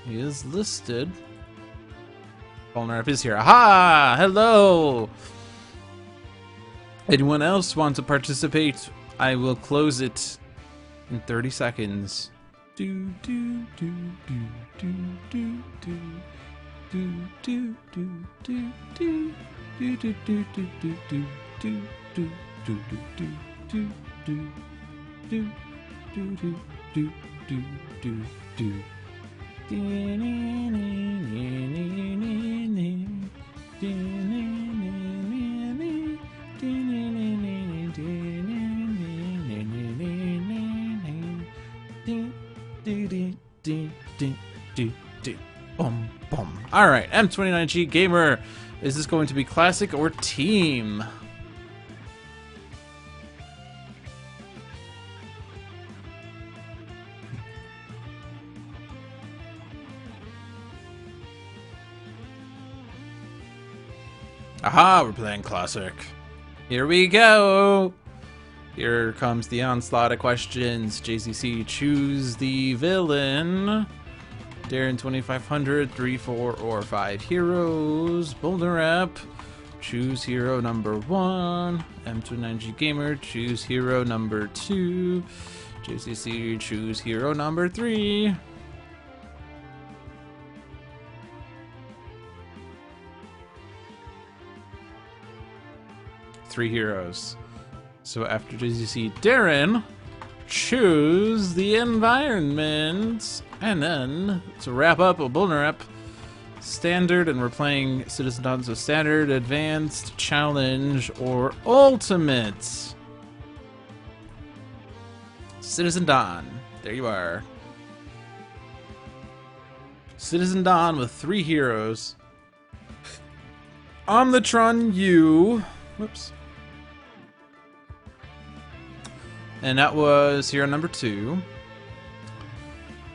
He is listed. Bolnarap is here. Aha! Hello! Anyone else want to participate? I will close it in thirty seconds. Do do do do do do do do do do do do do do do do do do do do do do do do do do do. Alright, M twenty-nine G Gamer, is this going to be classic or team? Aha, we're playing classic. Here we go! Here comes the onslaught of questions. J C C, choose the villain. Darren twenty-five hundred, three, four, or five heroes. Bolnarap, choose hero number one. M twenty-nine G Gamer, choose hero number two. J C C, choose hero number three. Three heroes. So after J C C, Darren, choose the environment, and then to wrap up a Bolnarap standard, and we're playing Citizen Dawn, so standard, advanced, challenge, or ultimate. Citizen Dawn, there you are. Citizen Dawn with three heroes. Omnitron U. Whoops. And that was hero number two.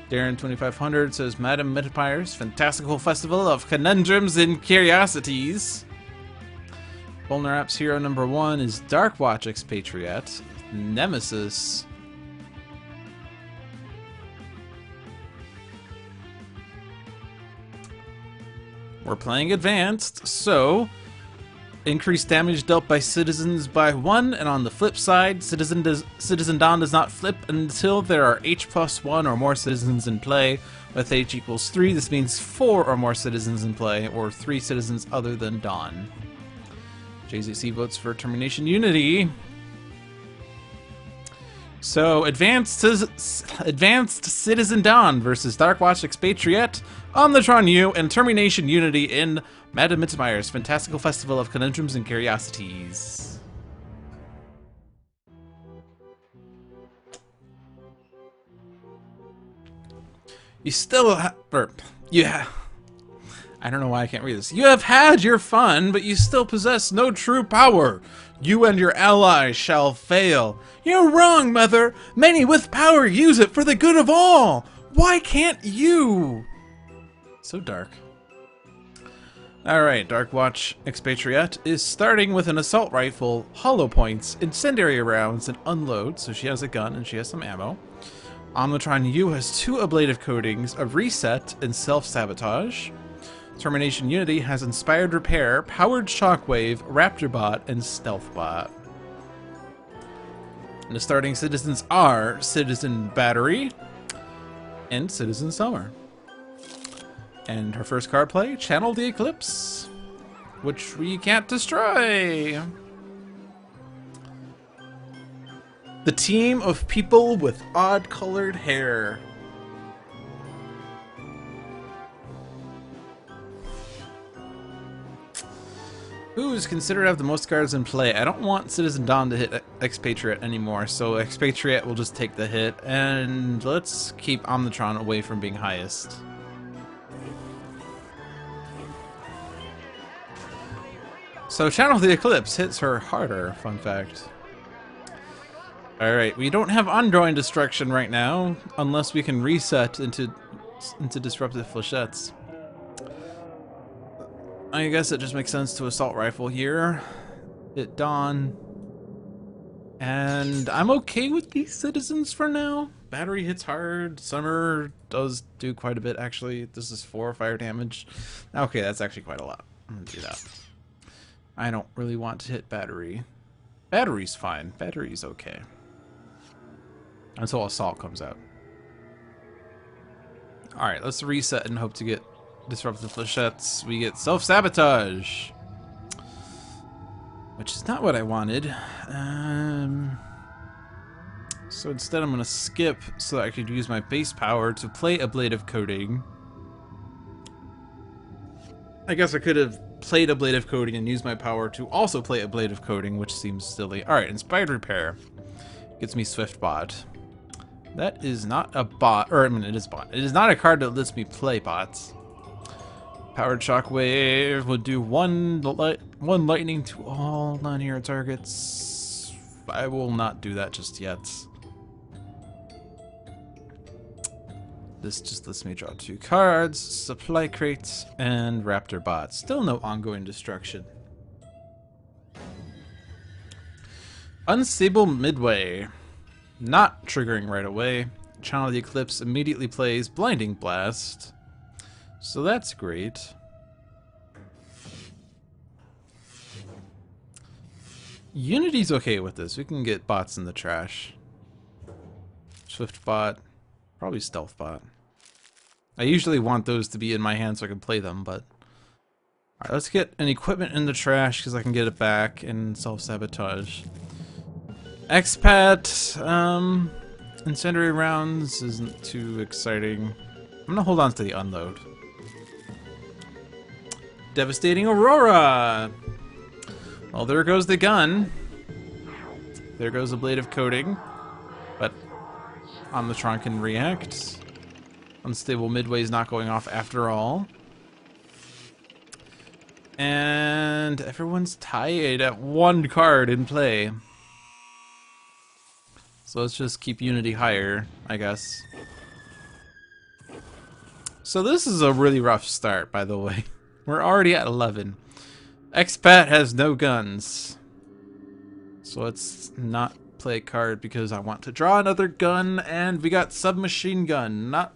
Darren twenty-five hundred says, Madame Metapire's fantastical festival of conundrums and curiosities. Bolnarap's hero number one is Darkwatch Expatriate, Nemesis. We're playing advanced, so Increased damage dealt by citizens by one, and on the flip side, Citizen, does, Citizen Dawn does not flip until there are H plus one or more citizens in play. With H equals three, this means four or more citizens in play, or three citizens other than Dawn. J Z C votes for Termination Unity. So, Advanced, advanced Citizen Dawn versus Darkwatch Expatriate, Omnitron U, and Termination Unity in Madame Mittermeier's Fantastical Festival of Conundrums and Curiosities. You still have... yeah. I don't know why I can't read this. You have had your fun, but you still possess no true power. You and your allies shall fail. You're wrong, Mother. Many with power use it for the good of all. Why can't you? So dark. Alright, Darkwatch Expatriate is starting with an assault rifle, hollow points, incendiary rounds, and unload, so she has a gun and she has some ammo. Omnitron U has two ablative coatings, a reset, and self-sabotage. Termination Unity has Inspired Repair, Powered Shockwave, Raptor Bot, and Stealth Bot. And the starting citizens are Citizen Battery and Citizen Summer. And her first card play, Channel the Eclipse, which we can't destroy. The team of people with odd-colored hair. Who is considered to have the most cards in play? I don't want Citizen Dawn to hit Expatriate anymore, so Expatriate will just take the hit. And let's keep Omnitron away from being highest. So Channel the Eclipse hits her harder, fun fact. Alright, we don't have Ongoing Destruction right now, unless we can reset into, into Disruptive Flechettes. I guess it just makes sense to assault rifle here. Hit Dawn. And I'm okay with these citizens for now. Battery hits hard. Summer does do quite a bit, actually. This is four fire damage. Okay, that's actually quite a lot. I'm gonna do that. I don't really want to hit Battery. Battery's fine. Battery's okay. Until Assault comes out. Alright, let's reset and hope to get Disruptive Flechettes. We get Self-Sabotage, which is not what I wanted. Um, so instead I'm going to skip so that I could use my base power to play Ablative Coating. I guess I could have played Ablative Coating and used my power to also play Ablative Coating, which seems silly. Alright, Inspired Repair gets me Swift Bot. That is not a bot, or I mean it is bot. It is not a card that lets me play bots. Powered Shockwave will do one light, one lightning to all non-hero targets. I will not do that just yet. This just lets me draw two cards, Supply Crates, and Raptor Bot. Still no Ongoing Destruction. Unstable Midway. Not triggering right away. Channel of the Eclipse immediately plays Blinding Blast. So that's great. Unity's okay with this. We can get bots in the trash. Swift Bot. Probably Stealth Bot. I usually want those to be in my hand so I can play them, but... Alright, let's get an equipment in the trash because I can get it back and self-sabotage. Expat. Um, incendiary rounds isn't too exciting. I'm gonna hold on to the unload. Devastating Aurora! Well, there goes the gun. There goes a blade of coating. But Omnitron can react. Unstable Midway is not going off after all. And everyone's tied at one card in play. So let's just keep Unity higher, I guess. So this is a really rough start, by the way. We're already at eleven. Expat has no guns. So let's not play a card because I want to draw another gun, and we got Submachine Gun. Not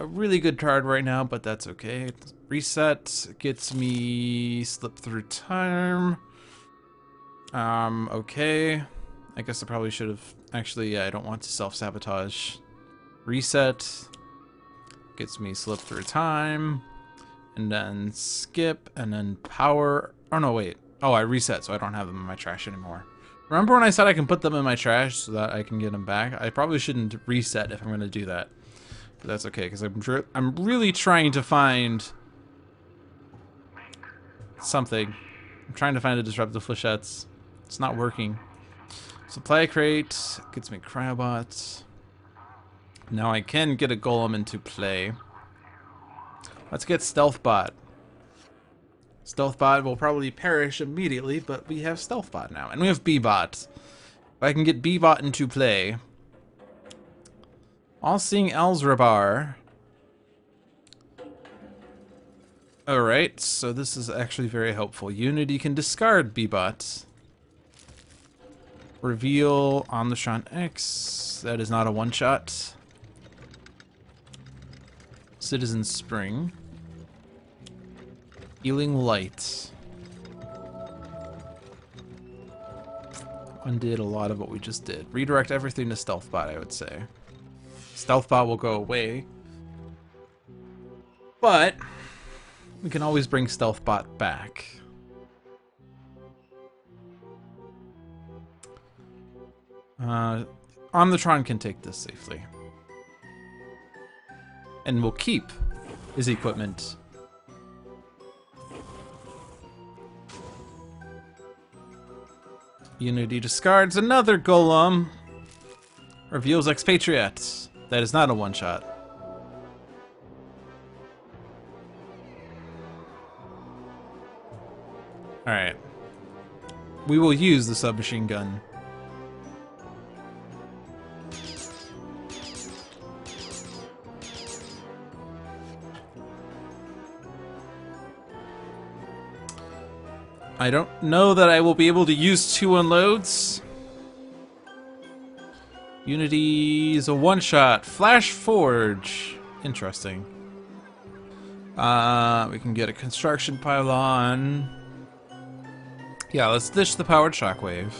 a really good card right now, but that's okay. Reset gets me slip through time. Um, okay. I guess I probably should have... Actually, yeah, I don't want to self-sabotage. Reset gets me slip through time. And then skip, and then power... Oh, no, wait. Oh, I reset, so I don't have them in my trash anymore. Remember when I said I can put them in my trash so that I can get them back? I probably shouldn't reset if I'm going to do that. But that's okay, because I'm, I'm really trying to find... something. I'm trying to find a disruptive flechettes. It's not working. Supply crate gets me cryobots. Now I can get a golem into play. Let's get stealth bot. Stealth bot will probably perish immediately, but we have stealth bot now, and we have B-bot. If I can get B-bot into play, all seeing Elzrabar. All right, so this is actually very helpful. Unity can discard B-bot. Reveal on the Omnishon X. That is not a one-shot. Citizen Spring. Healing Light. Undid a lot of what we just did. Redirect everything to Stealth Bot, I would say. Stealth Bot will go away. But we can always bring Stealth Bot back. Uh, Omnitron can take this safely. And we'll keep his equipment. Unity discards another golem. Reveals Expatriate. That is not a one-shot. Alright. We will use the submachine gun. I don't know that I will be able to use two unloads. Unity is a one-shot. Flash Forge. Interesting. Uh, we can get a construction pylon. Yeah, let's dish the powered shockwave.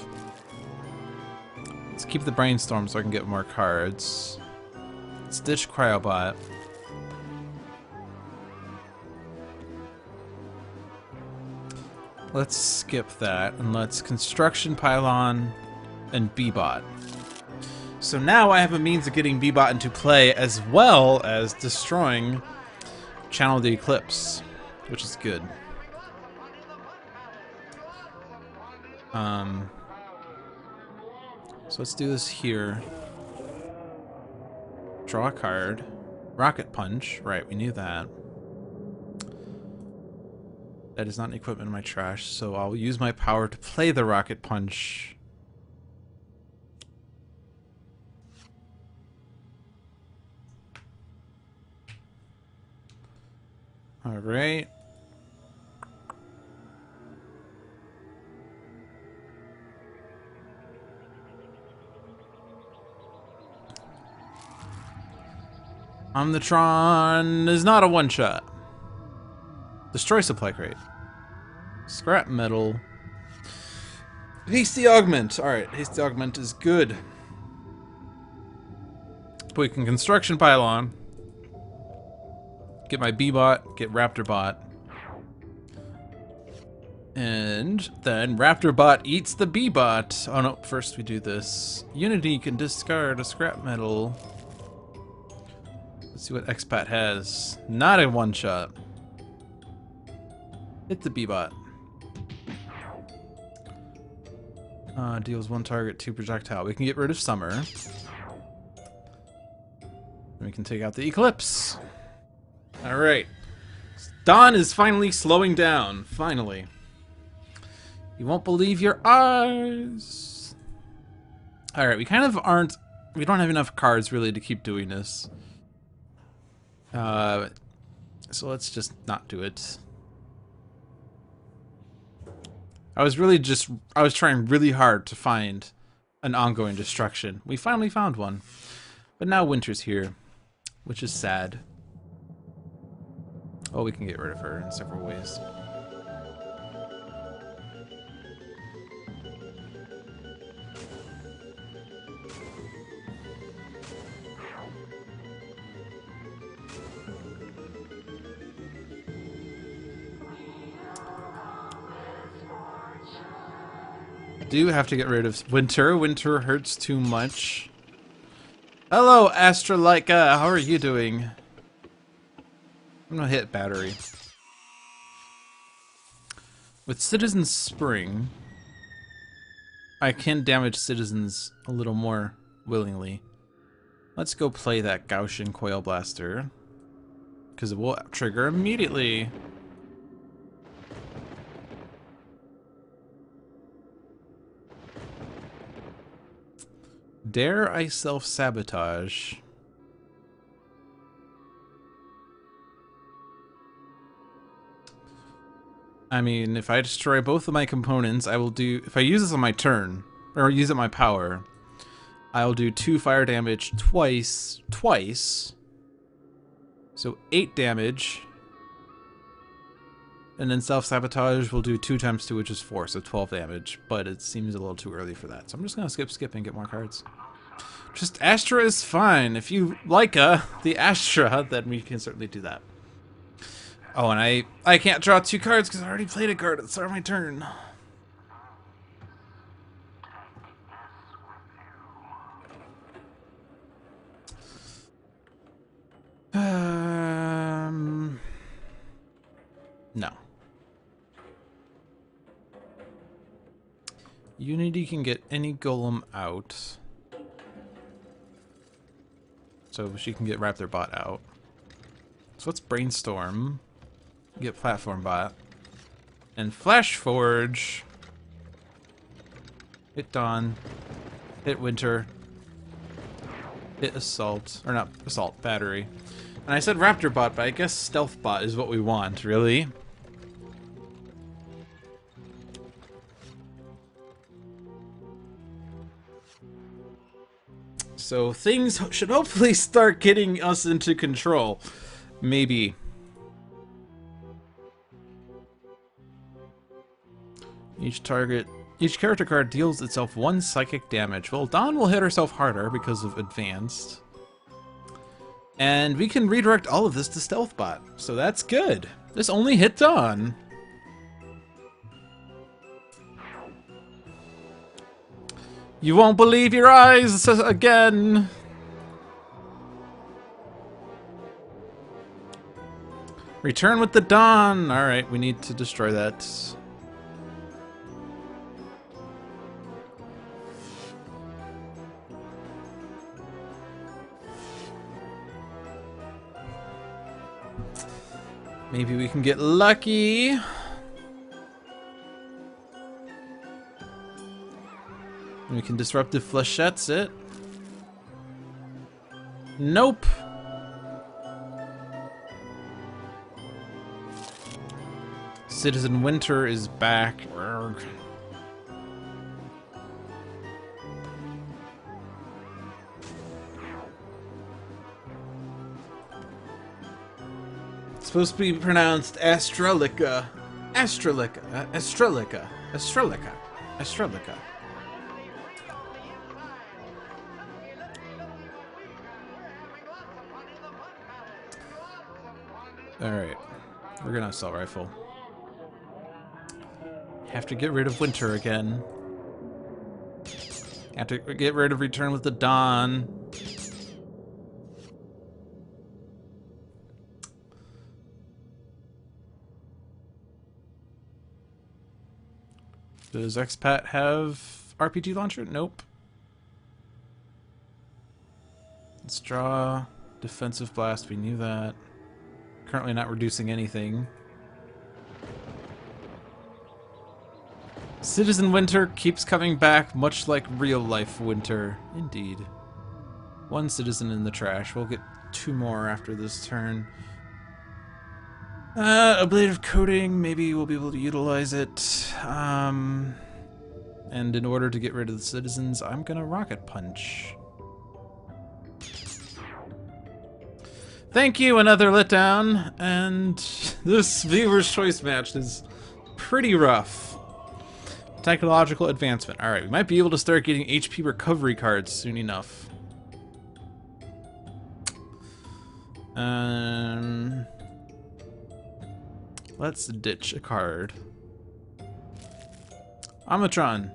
Let's keep the brainstorm so I can get more cards. Let's dish Cryobot. Let's skip that, and let's construction pylon and B-bot. So now I have a means of getting B-bot into play, as well as destroying Channel the Eclipse, which is good. Um, so let's do this here. Draw a card. Rocket Punch. Right, we knew that. That is not an equipment in my trash, so I'll use my power to play the Rocket Punch. Alright. Omnitron is not a one-shot. Destroy supply crate. Scrap metal. Hasty Augment. Alright, Hasty Augment is good. But we can construction pylon. Get my B-bot, get Raptor Bot. And then Raptor Bot eats the B-bot. Oh no, first we do this. Unity can discard a scrap metal. Let's see what X-Pat has. Not a one-shot. Hit the B-bot. Uh, deals one target, two projectile. We can get rid of Summer. And we can take out the Eclipse. Alright. Dawn is finally slowing down. Finally. You won't believe your eyes. Alright, we kind of aren't... We don't have enough cards, really, to keep doing this. Uh, so let's just not do it. I was really just, I was trying really hard to find an ongoing destruction. We finally found one. But now winter's here, which is sad. Well, we can get rid of her in several ways. Do have to get rid of Winter. Winter hurts too much. Hello, Astralika. How are you doing? I'm gonna hit Battery. With Citizen Spring, I can damage citizens a little more willingly. Let's go play that Gaussian Coil Blaster, because it will trigger immediately. Dare I self-sabotage? I mean, if I destroy both of my components, I will do... If I use this on my turn, or use up my power, I'll do two fire damage twice, twice. So eight damage. And then self-sabotage will do two times two, which is four, so twelve damage. But it seems a little too early for that, so I'm just gonna skip, skip, and get more cards. Just Astra is fine. If you like uh, the Astra, then we can certainly do that. Oh, and I I can't draw two cards because I already played a card at the start of my turn. Um, no. Unity can get any golem out. So she can get Raptor Bot out. So let's brainstorm. Get Platform Bot. And Flash Forge. Hit Dawn. Hit Winter. Hit Assault. Or not Assault, Battery. And I said Raptor Bot, but I guess Stealth Bot is what we want, really. So things should hopefully start getting us into control. Maybe. Each target, each character card deals itself one psychic damage. Well, Dawn will hit herself harder because of advanced. And we can redirect all of this to Stealth Bot. So that's good. This only hit Dawn. You won't believe your eyes again! Return with the Dawn! Alright, we need to destroy that. Maybe we can get lucky. We can Disruptive Fleshettes it. Nope. Citizen Winter is back. Arrgh. It's supposed to be pronounced Astralica. Astralica. Astralica. Astralica. Astralica. Alright, we're gonna assault rifle. Have to get rid of Winter again. Have to get rid of Return with the Dawn. Does X-Pat have R P G launcher? Nope. Let's draw Defensive Blast, we knew that. Currently not reducing anything. Citizen Winter keeps coming back, much like real life Winter. Indeed. One citizen in the trash. We'll get two more after this turn. Uh, Ablative Coating, maybe we'll be able to utilize it. Um, and in order to get rid of the citizens, I'm gonna Rocket Punch. Thank you, another letdown, and this viewer's choice match is pretty rough. Technological advancement. Alright, we might be able to start getting H P recovery cards soon enough. Um, let's ditch a card. Omnitron.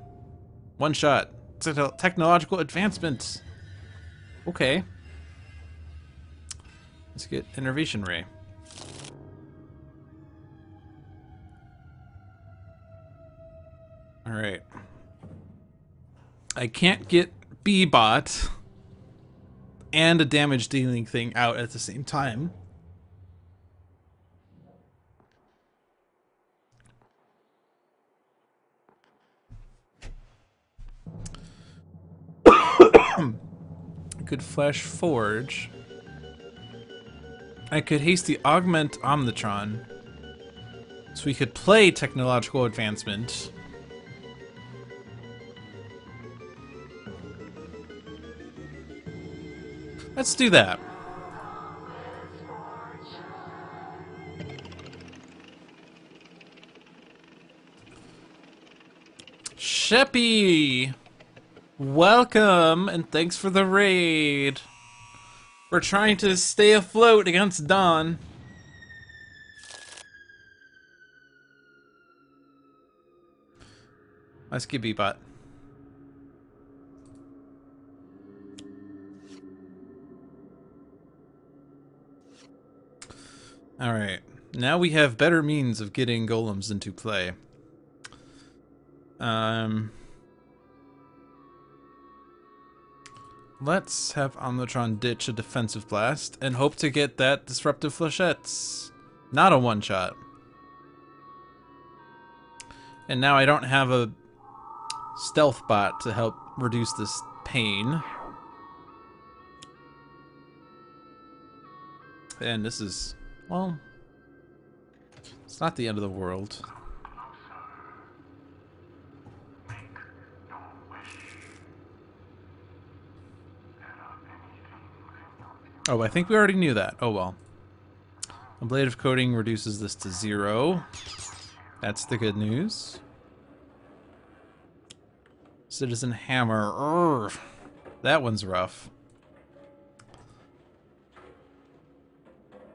One shot. Technological advancement. Okay. Let's get Innervation Ray. Alright. I can't get B-Bot and a damage dealing thing out at the same time. Could Flash Forge. I could hasty augment Omnitron, so we could play Technological Advancement. Let's do that. Sheppy! Welcome, and thanks for the raid. We're trying to stay afloat against Dawn. Let's get B-Bot. Alright, now we have better means of getting golems into play. Um... Let's have Omnitron ditch a defensive blast and hope to get that disruptive flechettes. Not a one shot. And now I don't have a stealth bot to help reduce this pain. And this is, well, it's not the end of the world. Oh, I think we already knew that. Oh well. Ablative coating reduces this to zero. That's the good news. Citizen Hammer. Urgh. That one's rough.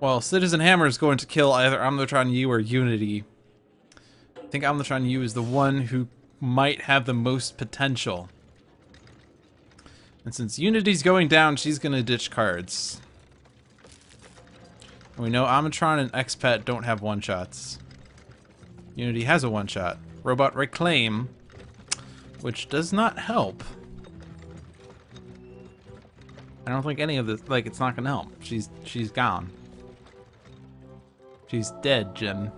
Well, Citizen Hammer is going to kill either Omnitron U or Unity. I think Omnitron U is the one who might have the most potential. And since Unity's going down, she's going to ditch cards. We know Omnitron and X-Pet don't have one-shots. Unity has a one-shot. Robot Reclaim, which does not help. I don't think any of this, like, it's not going to help. She's, she's gone. She's dead, Jim.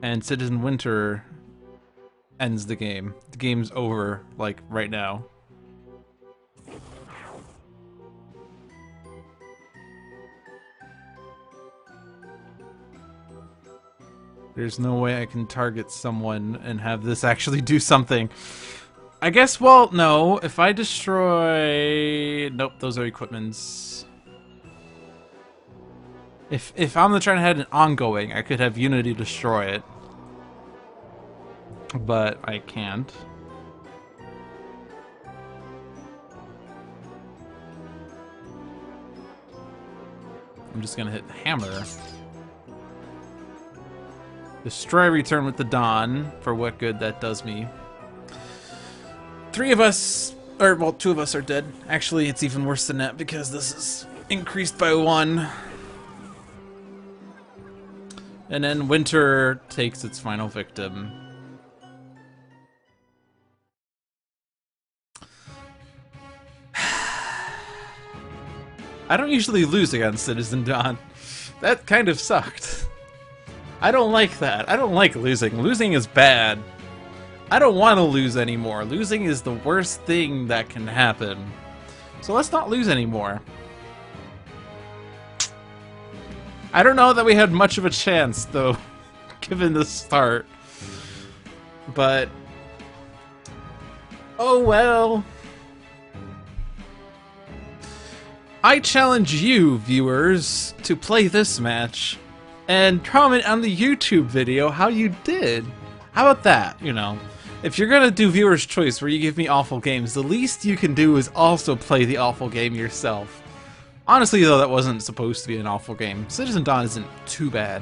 And Citizen Winter ends the game. The game's over, like, right now. There's no way I can target someone and have this actually do something. I guess, well, no. If I destroy... Nope, those are equipments. If, if Omnitron had an ongoing, I could have Unity destroy it. But I can't. I'm just gonna hit Hammer. Destroy Return with the Dawn, for what good that does me. Three of us, or well, two of us are dead. Actually, it's even worse than that because this is increased by one. And then Winter takes its final victim. I don't usually lose against Citizen Dawn. That kind of sucked. I don't like that. I don't like losing. Losing is bad. I don't want to lose anymore. Losing is the worst thing that can happen. So let's not lose anymore. I don't know that we had much of a chance, though, given the start. But... oh well... I challenge you, viewers, to play this match and comment on the YouTube video how you did. How about that, you know? If you're gonna do viewer's choice where you give me awful games, the least you can do is also play the awful game yourself. Honestly though, that wasn't supposed to be an awful game. Citizen Dawn isn't too bad,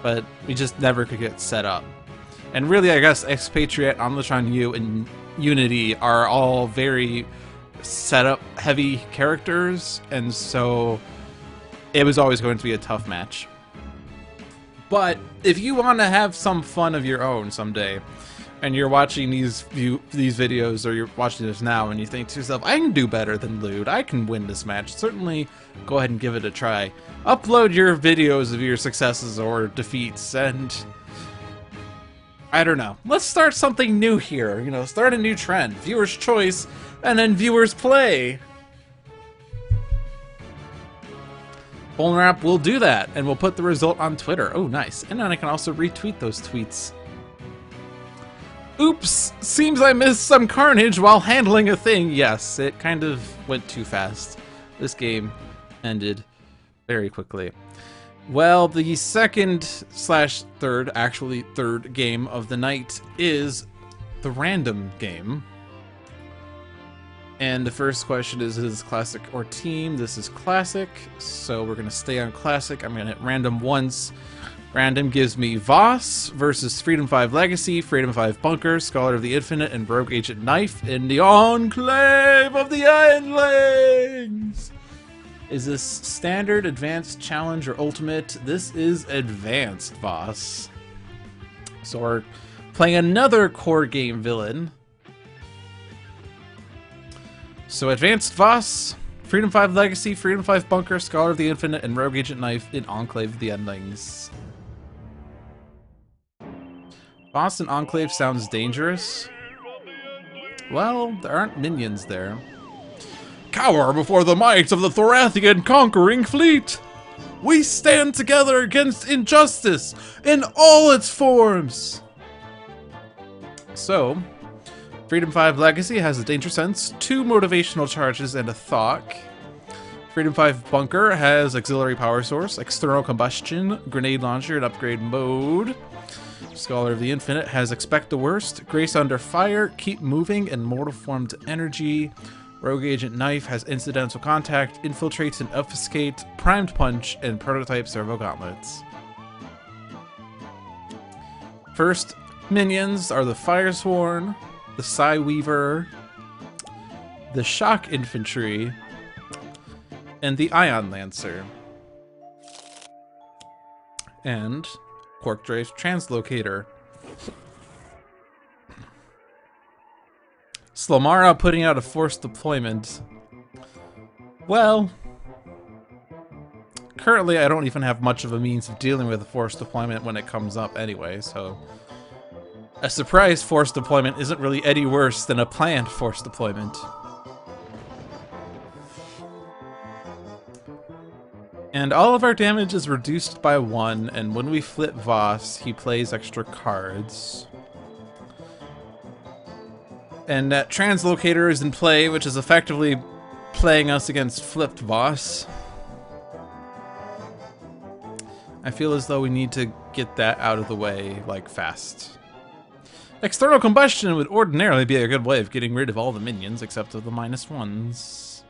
but we just never could get set up. And really, I guess Expatriate, Omnitron U, and Unity are all very setup heavy characters, and so it was always going to be a tough match. But if you want to have some fun of your own someday, and you're watching these view these videos, or you're watching this now, and you think to yourself, I can do better than Lude, I can win this match, certainly go ahead and give it a try. Upload your videos of your successes or defeats, and I don't know. Let's start something new here, you know, start a new trend. Viewers' choice, and then viewers' play. Bullrap will do that, and we'll put the result on Twitter. Oh, nice. And then I can also retweet those tweets. Oops! Seems I missed some carnage while handling a thing. Yes, it kind of went too fast. This game ended very quickly. Well, the second slash third, actually third game of the night is the random game. And the first question is, is this classic or team? This is classic, so we're gonna stay on classic. I'm gonna hit random once. Random gives me Voss versus Freedom five Legacy, Freedom five Bunker, Scholar of the Infinite, and Rogue Agent Knife in the Enclave of the Ironlings! Is this standard, advanced, challenge, or ultimate? This is advanced Voss. So we're playing another core game villain. So advanced Voss, Freedom five Legacy, Freedom five Bunker, Scholar of the Infinite, and Rogue Agent Knife in Enclave of the Endlings. Voss and Enclave sounds dangerous. Well, there aren't minions there. Cower before the might of the Thorathian conquering fleet! We stand together against injustice in all its forms! So, Freedom five Legacy has a danger sense, two motivational charges, and a Thok. Freedom five Bunker has auxiliary power source, external combustion, grenade launcher, and upgrade mode. Scholar of the Infinite has Expect the Worst, Grace Under Fire, Keep Moving, and Mortal Form to Energy. Rogue Agent Knife has Incidental Contact, Infiltrates and Obfuscate, Primed Punch, and Prototype Servo Gauntlets. First minions are the Firesworn, the Psy Weaver, the Shock Infantry, and the Ion Lancer. And Corkdrave's Translocator. Slomara putting out a forced deployment. Well, currently I don't even have much of a means of dealing with a forced deployment when it comes up anyway, so a surprise forced deployment isn't really any worse than a planned forced deployment. And all of our damage is reduced by one, and when we flip Voss, he plays extra cards. And that Translocator is in play, which is effectively playing us against flipped Voss. I feel as though we need to get that out of the way, like, fast. External combustion would ordinarily be a good way of getting rid of all the minions, except of the minus ones.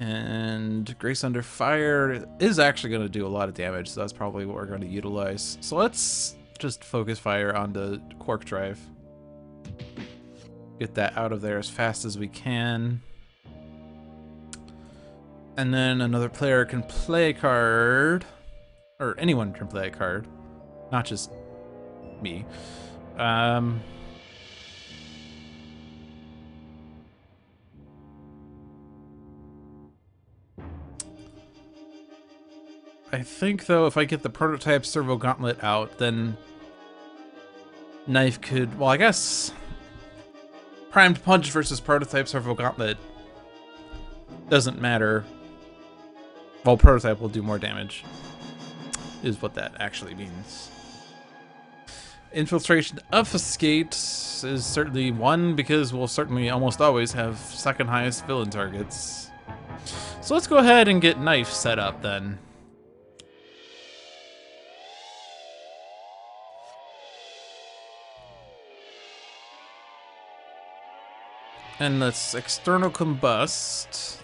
And Grace Under Fire is actually going to do a lot of damage, so that's probably what we're going to utilize. So let's just focus fire on the Quark Drive. Get that out of there as fast as we can. And then another player can play a card. Or anyone can play a card. Not just me. Um... I think, though, if I get the prototype servo gauntlet out, then Knife could, well, I guess Primed Punch versus prototype servo gauntlet doesn't matter. Well, prototype will do more damage, is what that actually means. Infiltration Obfuscate is certainly one, because we'll certainly almost always have second highest villain targets. So let's go ahead and get knife set up then. And let's external combust.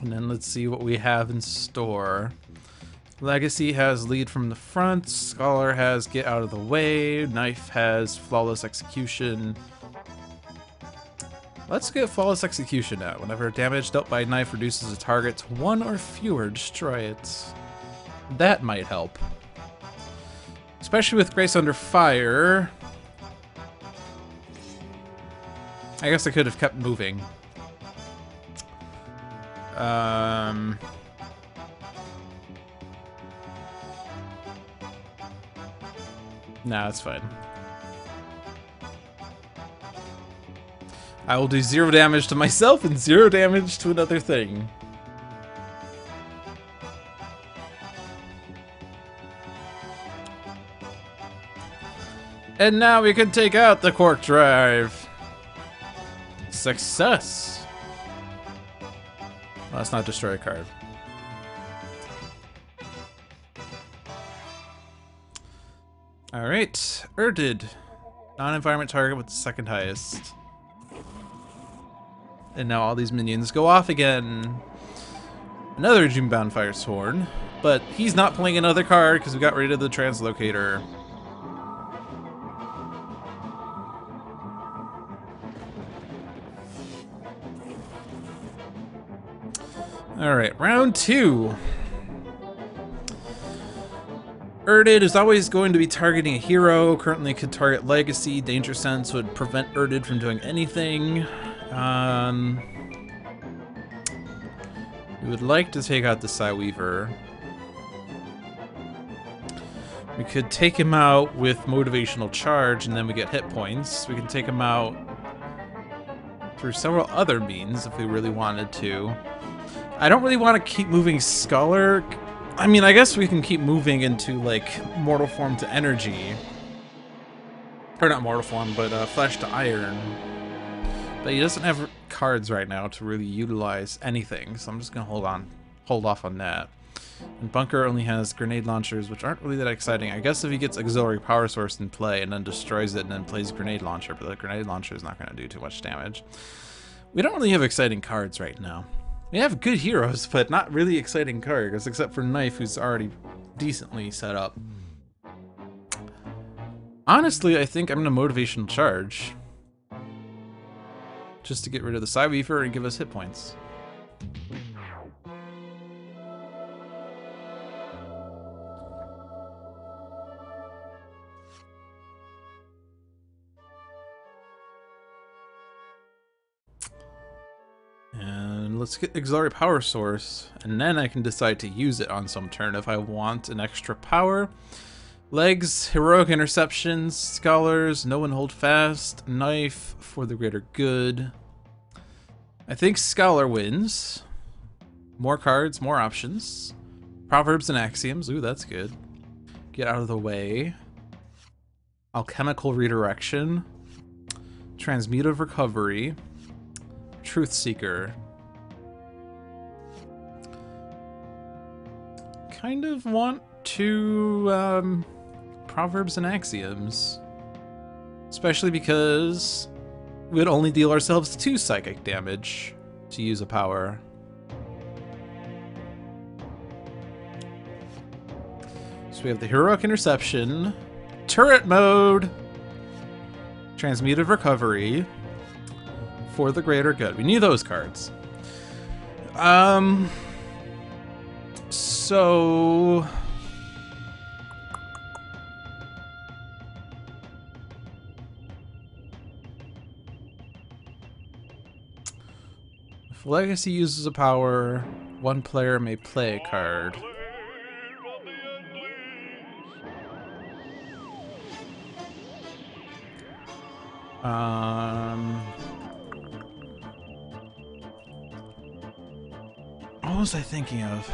And then let's see what we have in store. Legacy has lead from the front, Scholar has get out of the way, Knife has flawless execution. Let's get flawless execution out. Whenever damage dealt by a knife reduces a target to one or fewer, destroy it. That might help. Especially with Grace under fire. I guess I could have kept moving. Um... Nah, that's fine. I will do zero damage to myself and zero damage to another thing. And now we can take out the cork drive. Success! Let's not destroy a card. Alright, Erdid. Non-environment target with the second highest. And now all these minions go off again. Another Dreambound Firesworn, but he's not playing another card because we got rid of the Translocator. Alright, round two. Erdid is always going to be targeting a hero. Currently could target Legacy. Danger Sense would prevent Erdid from doing anything. Um, we would like to take out the Psyweaver. We could take him out with Motivational Charge and then we get hit points. We can take him out through several other means if we really wanted to. I don't really want to keep moving Scholar. I mean, I guess we can keep moving into, like, mortal form to energy. Or not mortal form, but uh, flesh to iron. But he doesn't have cards right now to really utilize anything, so I'm just going to hold on, hold off on that. And Bunker only has grenade launchers, which aren't really that exciting. I guess if he gets Auxiliary Power Source in play and then destroys it and then plays Grenade Launcher, but the Grenade Launcher is not going to do too much damage. We don't really have exciting cards right now. We have good heroes, but not really exciting cards, except for Knife, who's already decently set up. Honestly, I think I'm going to Motivational Charge. Just to get rid of the Psyweaver and give us hit points. Let's get Auxiliary Power Source, and then I can decide to use it on some turn if I want an extra power. Legs, Heroic Interceptions, Scholars, No One Hold Fast, Knife, For the Greater Good. I think Scholar wins. More cards, more options. Proverbs and Axioms, ooh, that's good. Get Out of the Way. Alchemical Redirection. Transmutive Recovery. Truth Seeker. Kind of want to um, Proverbs and Axioms, especially because we would only deal ourselves two psychic damage to use a power. So we have the Heroic Interception, Turret Mode, Transmutive Recovery, For the Greater Good. We need those cards. Um... So, if Legacy uses a power, one player may play a card. Um, what was I thinking of?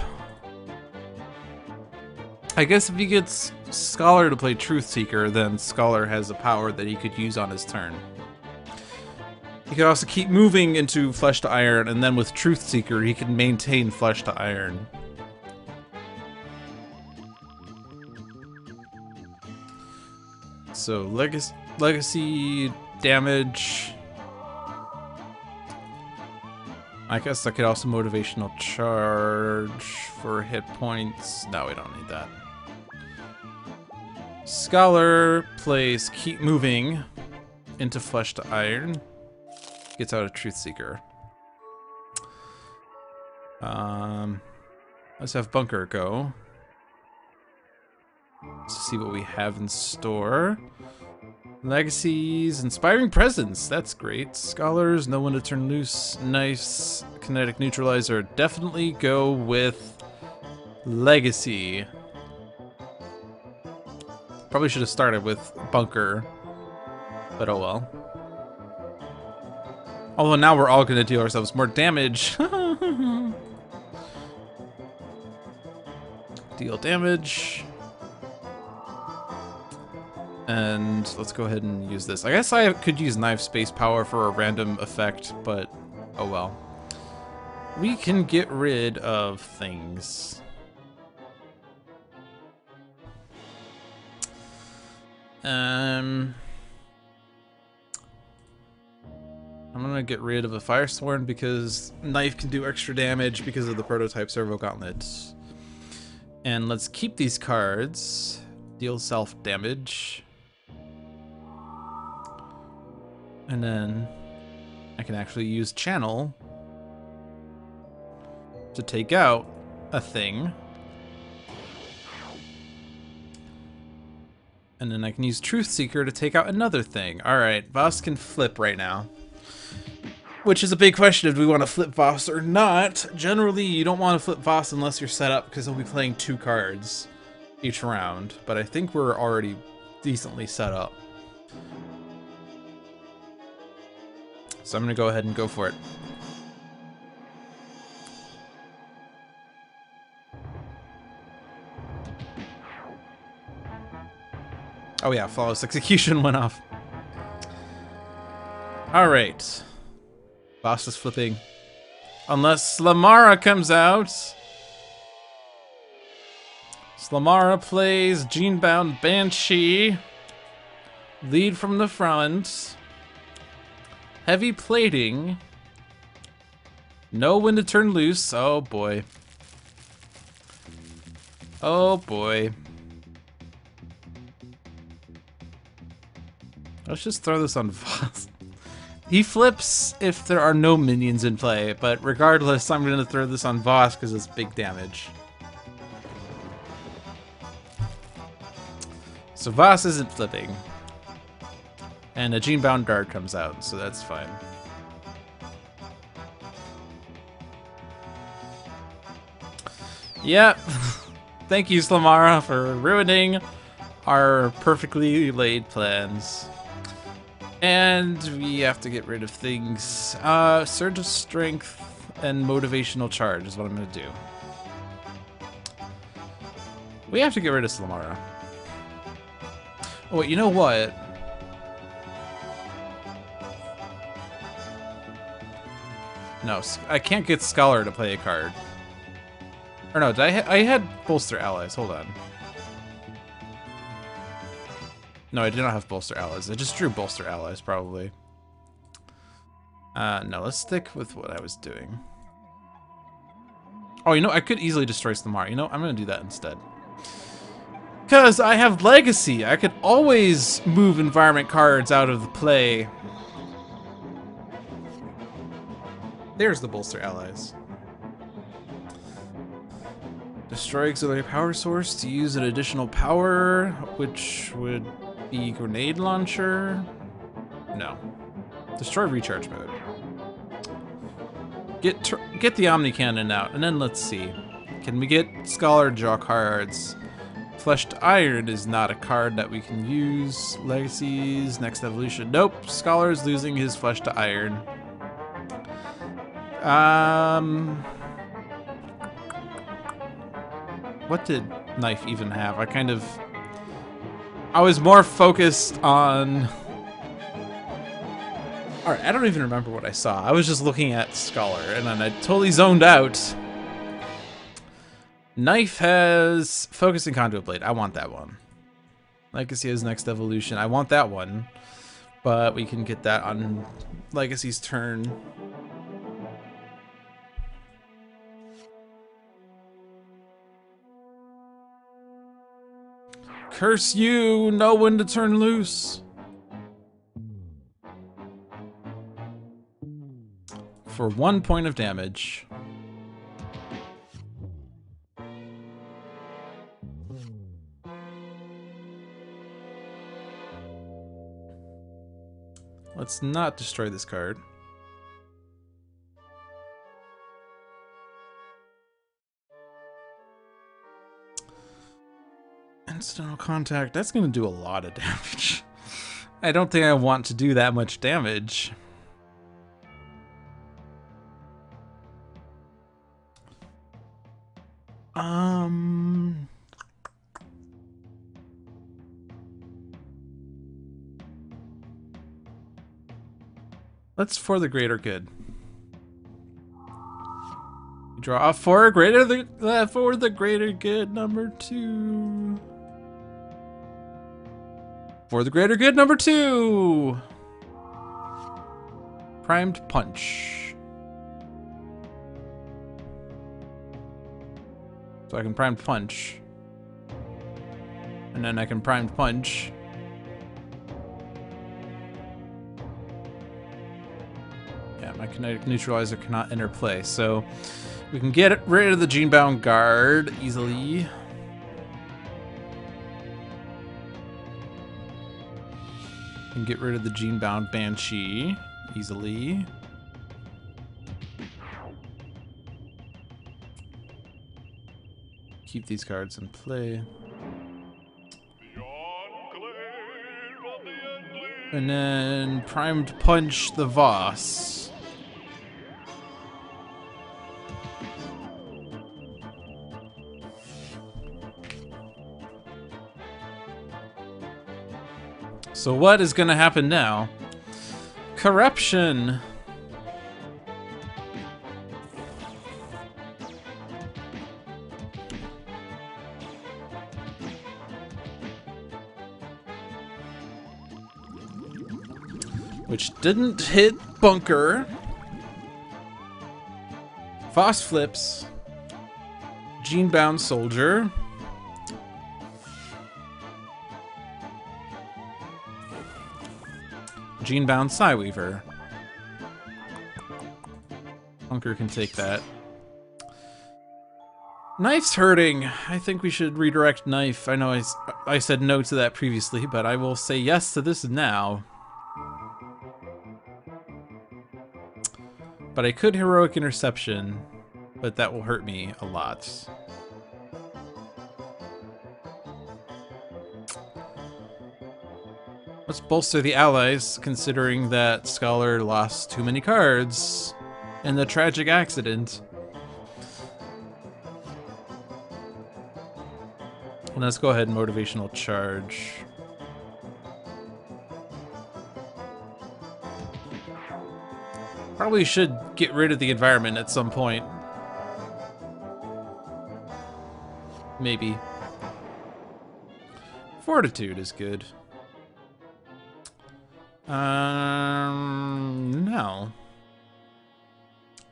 I guess if he gets Scholar to play Truth Seeker, then Scholar has a power that he could use on his turn. He could also keep moving into Flesh to Iron, and then with Truth Seeker, he can maintain Flesh to Iron. So, legacy, legacy damage. I guess I could also motivational charge for hit points. No, we don't need that. Scholar plays Keep Moving into Flesh to Iron. Gets out a Truth Seeker. Um, let's have Bunker go. Let's see what we have in store. Legacies, Inspiring Presence, that's great. Scholars, no one to turn loose, nice. Kinetic Neutralizer, definitely go with Legacy. Probably should have started with Bunker, but oh well. Although now we're all going to deal ourselves more damage. Deal damage. And let's go ahead and use this. I guess I could use Knife Space Power for a random effect, but oh well. We can get rid of things. Um, I'm gonna get rid of a Firesworn because Knife can do extra damage because of the prototype Servo Gauntlets. And let's keep these cards. Deal self damage. And then I can actually use Channel to take out a thing. And then I can use Truth Seeker to take out another thing. Alright, Voss can flip right now. Which is a big question if we want to flip Voss or not. Generally, you don't want to flip Voss unless you're set up because he'll be playing two cards each round. But I think we're already decently set up. So I'm going to go ahead and go for it. Oh yeah, Flawless Execution went off. Alright. Boss is flipping. Unless Slamara comes out. Slamara plays Genebound Banshee. Lead from the front. Heavy Plating. Know when to turn loose. Oh boy. Oh boy. Let's just throw this on Voss. He flips if there are no minions in play, but regardless, I'm going to throw this on Voss because it's big damage. So Voss isn't flipping. And a Genebound Guard comes out, so that's fine. Yep. Thank you, Slamara, for ruining our perfectly laid plans. And we have to get rid of things. Uh, Surge of Strength and Motivational Charge is what I'm going to do. We have to get rid of Slamara. Oh, wait, you know what? No, I can't get Scholar to play a card. Or no, did I, ha I had Bolster Allies. Hold on. No, I do not have Bolster Allies. I just drew Bolster Allies, probably. Uh, no, let's stick with what I was doing. Oh, you know, I could easily destroy Slamara. You know, I'm going to do that instead. Because I have Legacy. I could always move environment cards out of the play. There's the Bolster Allies. Destroy auxiliary power source to use an additional power, which would be grenade launcher. No. Destroy recharge mode. Get tr get the Omni Cannon out, and then let's see. Can we get Scholar to draw cards? Flesh to Iron is not a card that we can use. Legacies, next evolution. Nope. Scholar is losing his Flesh to Iron. Um. What did knife even have? I kind of... I was more focused on... Alright, I don't even remember what I saw. I was just looking at Scholar, and then I totally zoned out. Knife has Focusing Conduit Blade. I want that one. Legacy's next evolution. I want that one. But we can get that on Legacy's turn. Curse you! Know when to turn loose! For one point of damage. Let's not destroy this card. Incidental Contact, that's going to do a lot of damage. I don't think I want to do that much damage. Um... Let's for the greater good. Draw for greater the uh, for the greater good number two. For the greater good number two. Primed Punch. So I can Primed Punch. And then I can Primed Punch. My Kinetic Neutralizer cannot enter play, so we can get rid of the Genebound Guard easily. And get rid of the Genebound Banshee easily. Keep these cards in play. And then Primed Punch the Voss. So what is going to happen now? Corruption! Which didn't hit Bunker. Voss flips. Genebound Soldier. Genebound Psyweaver. Bunker can take that. Knife's hurting. I think we should redirect Knife. I know I, I said no to that previously, but I will say yes to this now. But I could Heroic Interception, but that will hurt me a lot. Let's bolster the allies, considering that Scholar lost too many cards in the tragic accident. And let's go ahead and Motivational Charge. Probably should get rid of the environment at some point. Maybe. Fortitude is good. Um, no.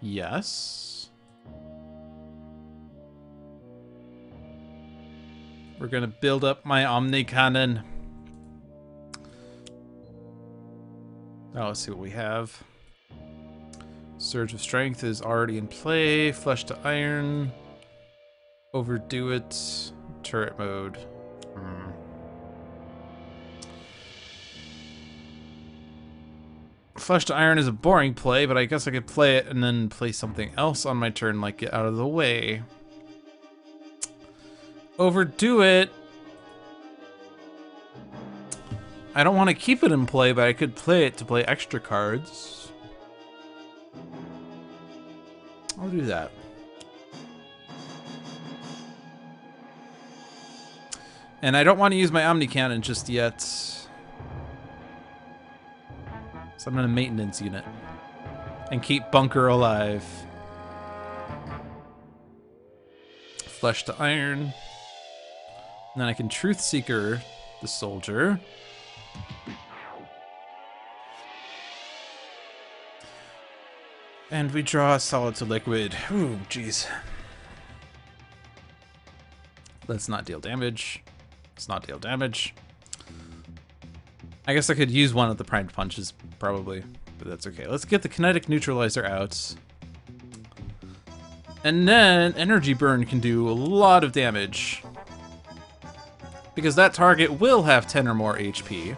Yes. We're gonna build up my Omni Cannon. Now let's see what we have. Surge of Strength is already in play. Flesh to Iron. Overdo It. Turret mode. Mm. Flesh to Iron is a boring play, but I guess I could play it and then play something else on my turn, like get out of the way. Overdo It. I don't want to keep it in play, but I could play it to play extra cards. I'll do that. And I don't want to use my Omni-Cannon just yet. So I'm in a maintenance unit. And keep Bunker alive. Flesh to Iron. And then I can Truth Seeker the Soldier. And we draw Solid to Liquid. Ooh, jeez. Let's not deal damage. Let's not deal damage. I guess I could use one of the primed punches, probably, but that's okay. Let's get the Kinetic Neutralizer out. And then Energy Burn can do a lot of damage, because that target will have ten or more H P.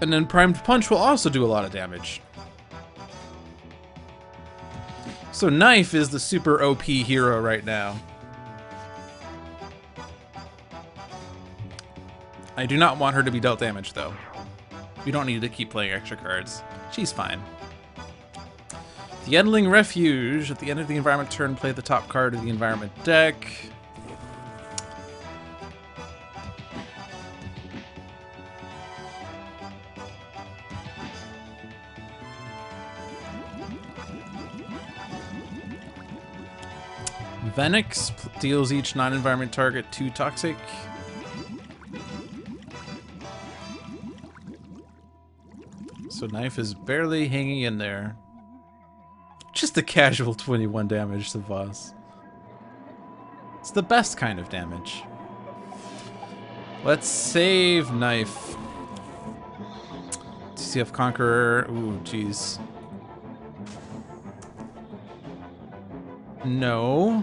And then Primed Punch will also do a lot of damage. So Knife is the super O P hero right now. I do not want her to be dealt damage, though. We don't need to keep playing extra cards. She's fine. The Endling Refuge. At the end of the environment turn, play the top card of the environment deck. Venix deals each non-environment target two toxic. So Knife is barely hanging in there. Just a casual twenty-one damage to Voss. It's the best kind of damage. Let's save Knife. T C F Conqueror. Ooh, jeez. No.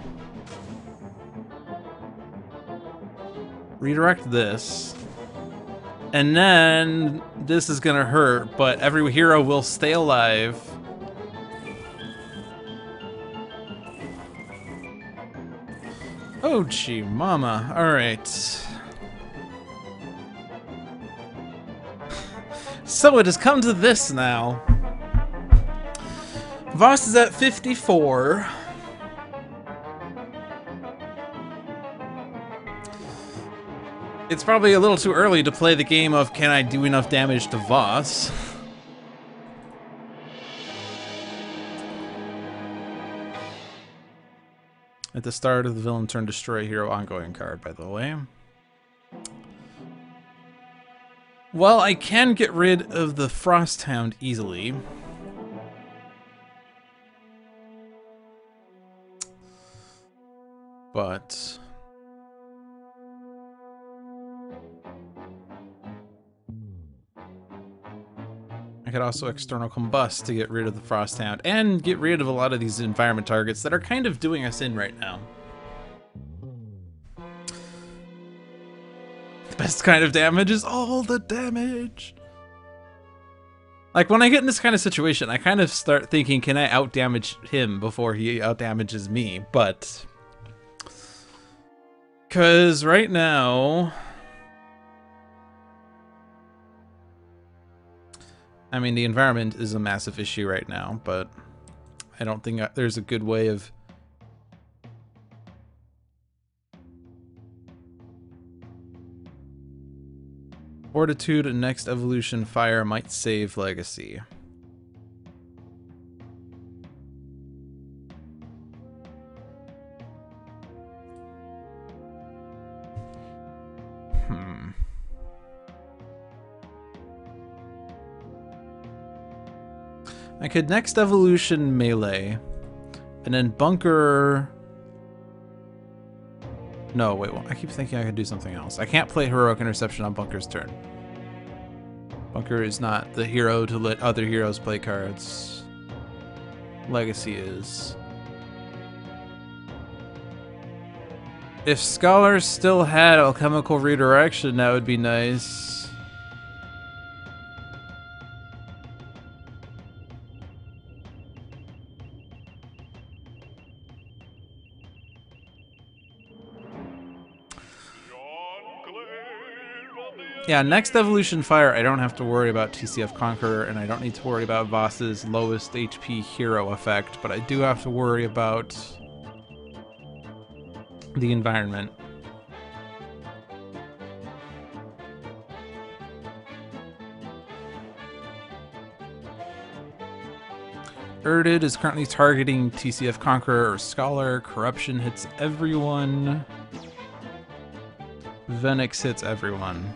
Redirect this, and then this is gonna hurt, but every hero will stay alive. Oh gee mama, alright. So it has come to this now. Voss is at fifty-four. It's probably a little too early to play the game of can I do enough damage to Voss? At the start of the villain turn, destroy hero ongoing card, by the way. Well, I can get rid of the Frosthound easily. But I could also External Combust to get rid of the Frosthound and get rid of a lot of these environment targets that are kind of doing us in right now. The best kind of damage is all the damage. Like, when I get in this kind of situation, I kind of start thinking, can I outdamage him before he outdamages me? But because right now, I mean, the environment is a massive issue right now, but I don't think there's a good way of Fortitude and Next Evolution Fire might save Legacy. I could Next Evolution Melee, and then Bunker. No, wait, well, I keep thinking I could do something else. I can't play Heroic Interception on Bunker's turn. Bunker is not the hero to let other heroes play cards. Legacy is. If Scholar still had Alchemical Redirection, that would be nice. yeah, next Evolution Fire, I don't have to worry about T C F Conqueror, and I don't need to worry about Voss's lowest H P hero effect, but I do have to worry about the environment. Erdid is currently targeting T C F Conqueror or Scholar. Corruption hits everyone. Venix hits everyone.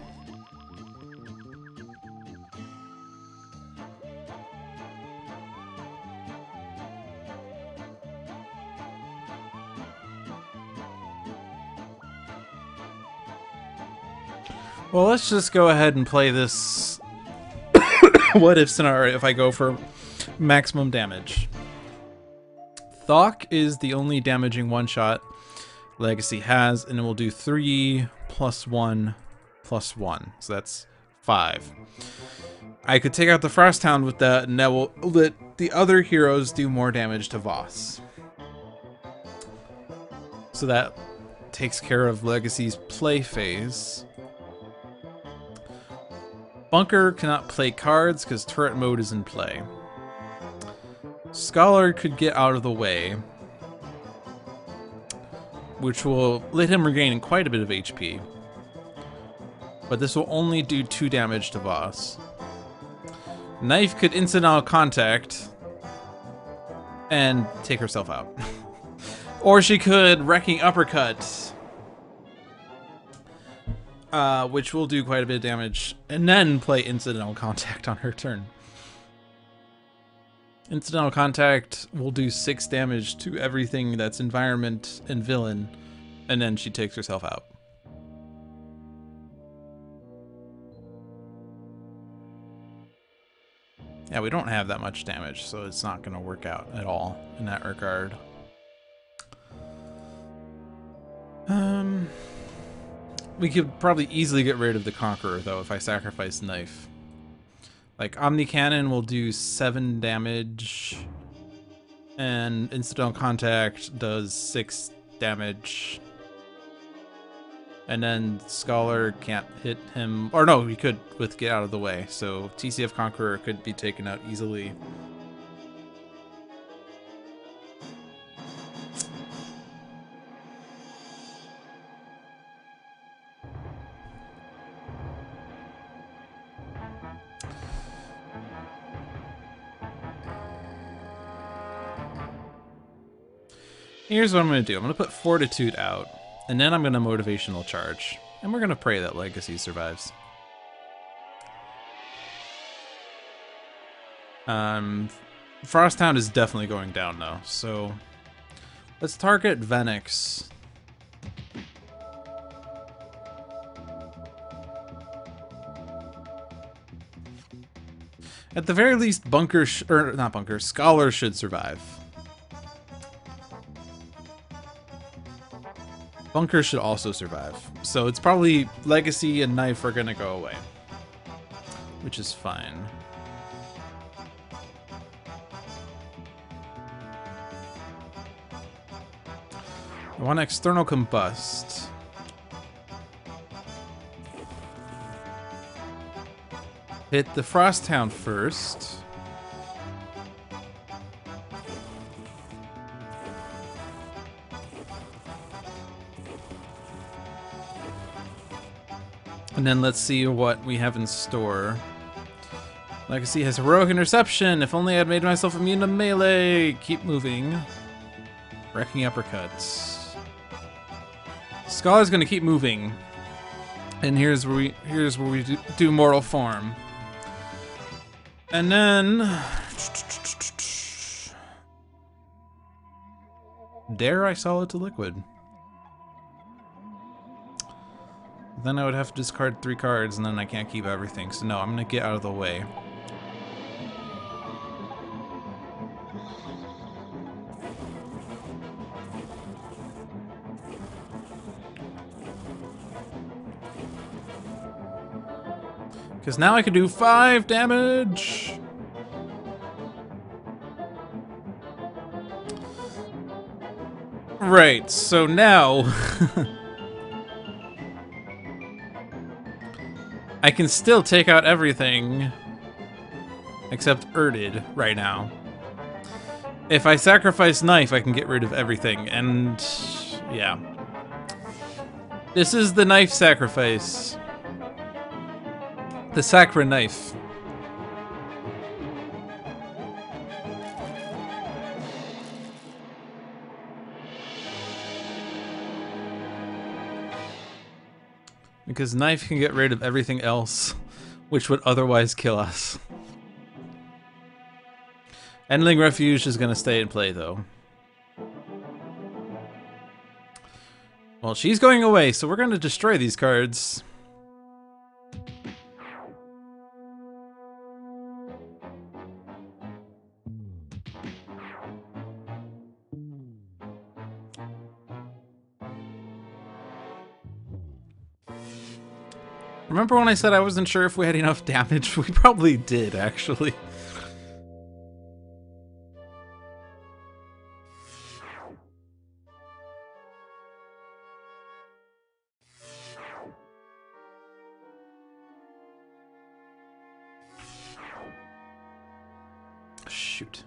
Well, let's just go ahead and play this what if scenario if I go for maximum damage. Thok is the only damaging one-shot Legacy has, and it will do three plus one plus one, so that's five. I could take out the Frosthound with that, and that will let the other heroes do more damage to Voss. So that takes care of Legacy's play phase. Bunker cannot play cards because turret mode is in play. Scholar could get out of the way, which will let him regain quite a bit of H P. But this will only do two damage to Voss. Knife could incidental contact and take herself out. Or she could Wrecking Uppercut, uh, which will do quite a bit of damage, and then play incidental contact on her turn. Incidental Contact will do six damage to everything that's environment and villain, and then she takes herself out. Yeah, we don't have that much damage, so it's not going to work out at all in that regard. Um, we could probably easily get rid of the Conqueror, though, if I sacrifice Knife. Like, Omni Cannon will do seven damage, and Incidental Contact does six damage. And then Scholar can't hit him, or no, he could with Get Out of the Way, so T C F Conqueror could be taken out easily. Here's what I'm going to do. I'm going to put Fortitude out, and then I'm going to Motivational Charge. And we're going to pray that Legacy survives. Um, Frosthound is definitely going down, though. So let's target Venix. At the very least, Bunker, sh or not Bunker, Scholar should survive. Bunker should also survive, so it's probably Legacy and Knife are gonna go away, which is fine. I want to External Combust. Hit the Frosthound first. And then let's see what we have in store. Legacy has Heroic Interception. If only I'd made myself immune to melee. Keep moving. Wrecking Uppercuts. Scholar's gonna keep moving. And here's where we here's where we do, do Mortal Form. And then dare I Solid to Liquid. Then I would have to discard three cards, and then I can't keep everything. So no, I'm gonna Get Out of the Way. Because now I can do five damage! Right, so now... I can still take out everything except Erdid right now. If I sacrifice Knife, I can get rid of everything, and yeah. This is the Knife sacrifice. The Sacra Knife. Because Knife can get rid of everything else, which would otherwise kill us. Endling Refuge is going to stay in play, though. Well, she's going away, so we're going to destroy these cards. Remember when I said I wasn't sure if we had enough damage? We probably did, actually. Shoot.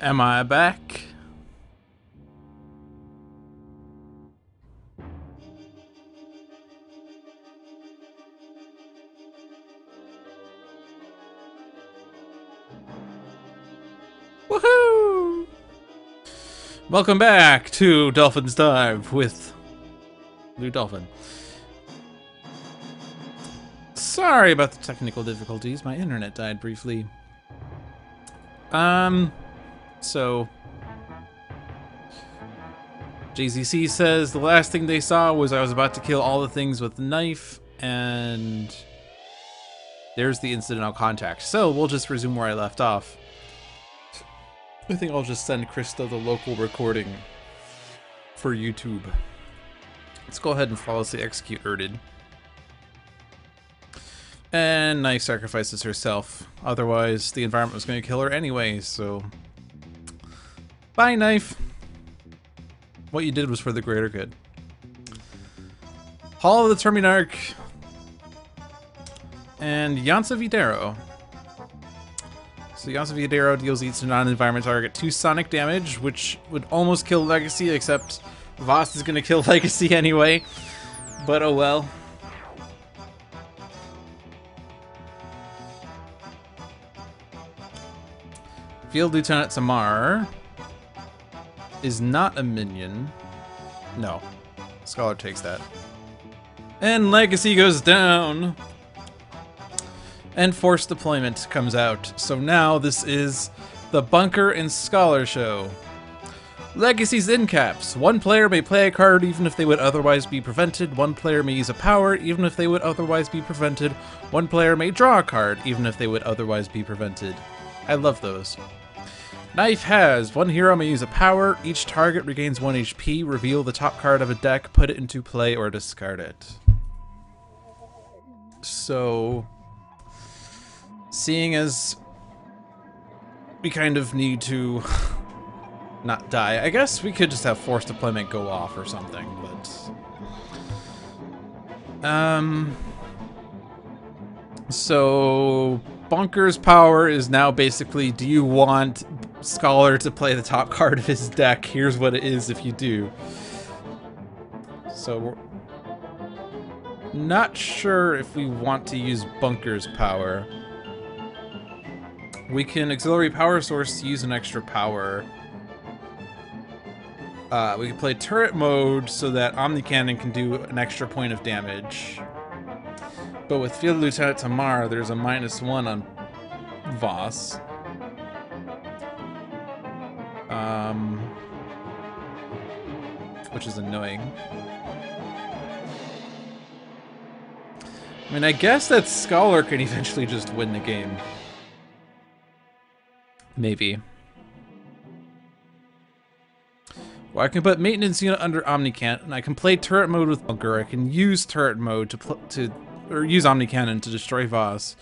Am I back? Welcome back to Dolphin's Dive with Blue Dolphin. Sorry about the technical difficulties. My internet died briefly. Um, so J Z C says the last thing they saw was I was about to kill all the things with the knife, and there's the incidental contact. So we'll just resume where I left off. I think I'll just send Krista the local recording for YouTube. Let's go ahead and flawlessly execute Erdid. And Knife sacrifices herself. Otherwise, the environment was going to kill her anyway, so... Bye, Knife! What you did was for the greater good. Hall of the Terminarch. And Yansa Videro. So Yansa Videro deals each non-environment target two sonic damage, which would almost kill Legacy, except Voss is going to kill Legacy anyway. But oh well. Field Lieutenant Samar is not a minion. No. Scholar takes that. And Legacy goes down. And Forced Deployment comes out. So now this is the Bunker and Scholar show. Legacy's in caps. One player may play a card even if they would otherwise be prevented. One player may use a power even if they would otherwise be prevented. One player may draw a card even if they would otherwise be prevented. I love those. Knife has. One hero may use a power. Each target regains one H P. Reveal the top card of a deck. Put it into play or discard it. So... seeing as we kind of need to not die, I guess we could just have Forced Deployment go off or something, but... Um... So... Bunker's power is now basically, do you want Scholar to play the top card of his deck? Here's what it is if you do. So... we're not sure if we want to use Bunker's power. We can Auxiliary Power Source to use an extra power. Uh, we can play Turret Mode so that Omnicannon can do an extra point of damage. But with Field Lieutenant Tamar, there's a minus one on Voss. Um, which is annoying. I mean, I guess that Scholar can eventually just win the game. Maybe. Well, I can put Maintenance Unit under Omnicannon, and I can play Turret Mode with Bunker. I can use Turret Mode to, pl to or use Omnicannon to destroy Voss,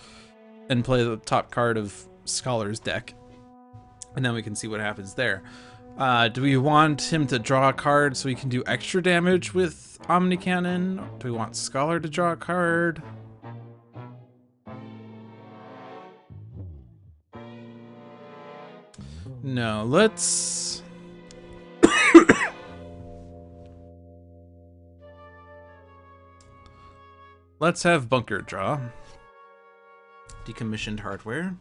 and play the top card of Scholar's deck. And then we can see what happens there. Uh, do we want him to draw a card so he can do extra damage with Omnicannon? Do we want Scholar to draw a card? No, let's... let's have Bunker draw. Decommissioned hardware.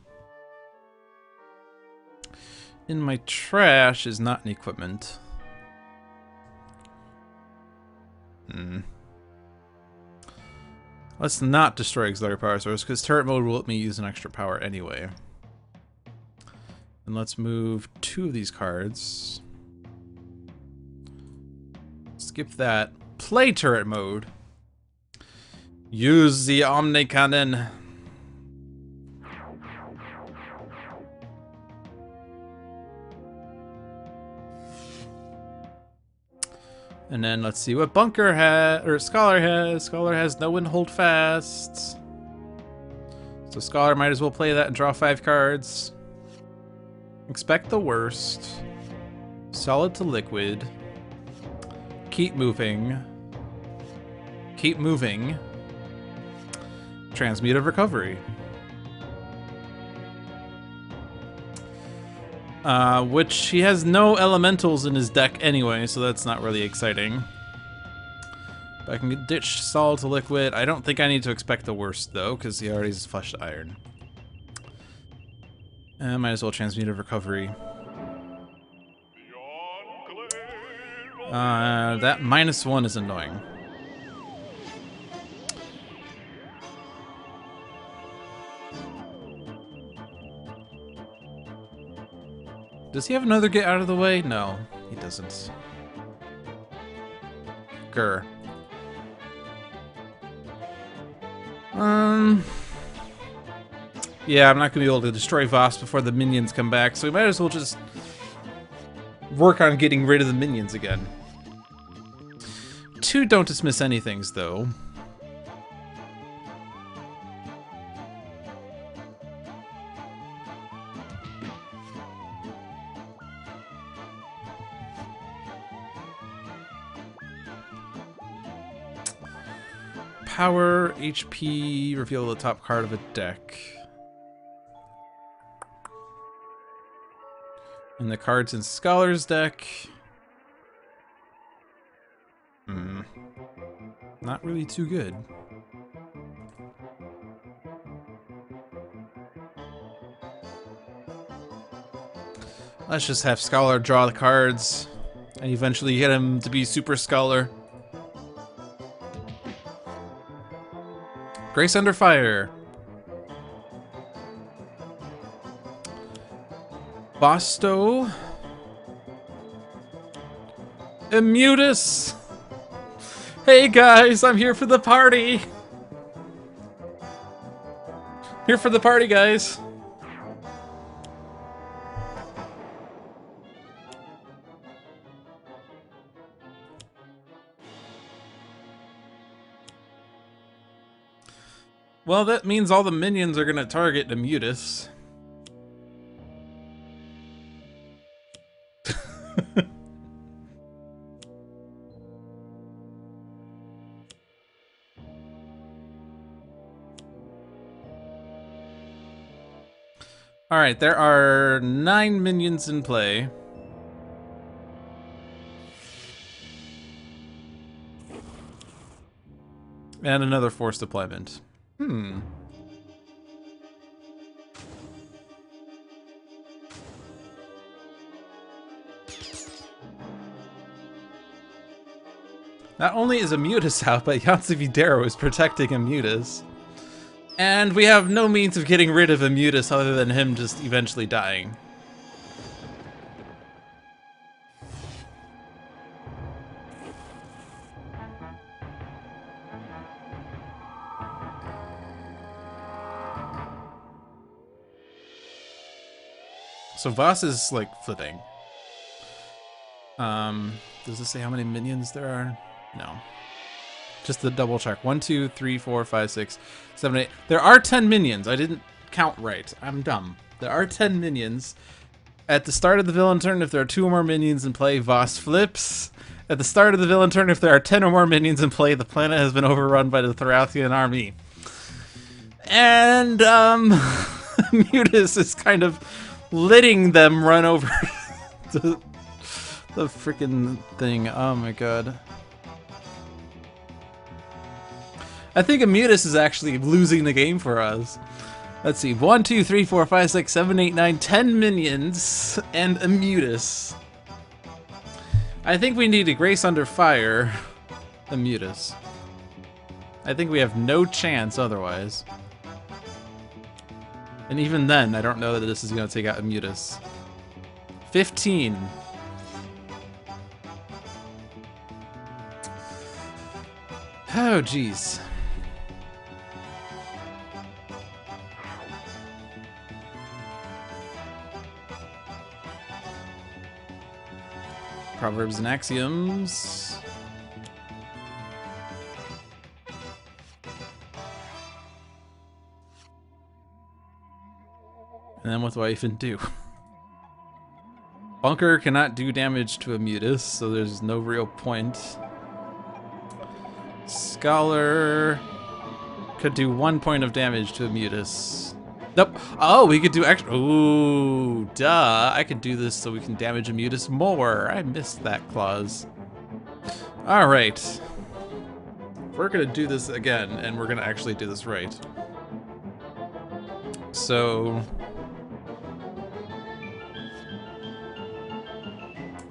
In my trash is not an equipment. Hmm. Let's not destroy Auxiliary Power Source, because Turret Mode will let me use an extra power anyway. And let's move two of these cards. Skip that. Play Turret Mode. Use the Omnicannon. And then let's see what Bunker has, or Scholar has. Scholar has No One Hold Fast. So Scholar might as well play that and draw five cards. Expect the worst. Solid to liquid. Keep moving. Keep moving. Transmute of Recovery. Uh, which he has no elementals in his deck anyway, so that's not really exciting. But I can ditch Solid to Liquid. I don't think I need to expect the worst though, because he already has Flesh to Iron. And might as well Transmute of Recovery. Beyond Uh, that minus one is annoying. Does he have another get out of the way? No, he doesn't. Grr. Um. Yeah, I'm not going to be able to destroy Voss before the minions come back, so we might as well just work on getting rid of the minions again. Two don't dismiss anythings, though. Power, H P, reveal the top card of a deck. And the cards in Scholar's deck. Hmm. Not really too good. Let's just have Scholar draw the cards and eventually get him to be Super Scholar. Grace Under Fire. Bosto. Immutus. Hey guys, I'm here for the party. Here for the party, guys. Well, that means all the minions are going to target Immutus. Alright, there are nine minions in play. And another force deployment. Hmm. Not only is Immutus out, but Yatsuvidero is protecting Immutus. And we have no means of getting rid of Immutus other than him just eventually dying. So Voss is, like, flipping. Um, does this say how many minions there are? No. Just the double check. One, two, three, four, five, six, seven, eight. There are ten minions. I didn't count right. I'm dumb. There are ten minions. At the start of the villain turn, if there are two or more minions in play, Voss flips. At the start of the villain turn, if there are ten or more minions in play, the planet has been overrun by the Theralthian army. And, um, Mutus is kind of letting them run over the, the freaking thing. Oh my god. I think Immutus is actually losing the game for us. Let's see. One, two, three, four, five, six, seven, eight, nine, ten minions and Immutus. I think we need a Grace Under Fire Immutus. I think we have no chance otherwise. And even then, I don't know that this is going to take out Immutus. fifteen. Oh, jeez. Proverbs and Axioms. And then what do I even do? Bunker cannot do damage to Immutus, so there's no real point. Scholar could do one point of damage to Immutus. Nope. Oh, we could do extra. Ooh, duh. I could do this so we can damage Immutus more. I missed that clause. All right. We're going to do this again, and we're going to actually do this right. So...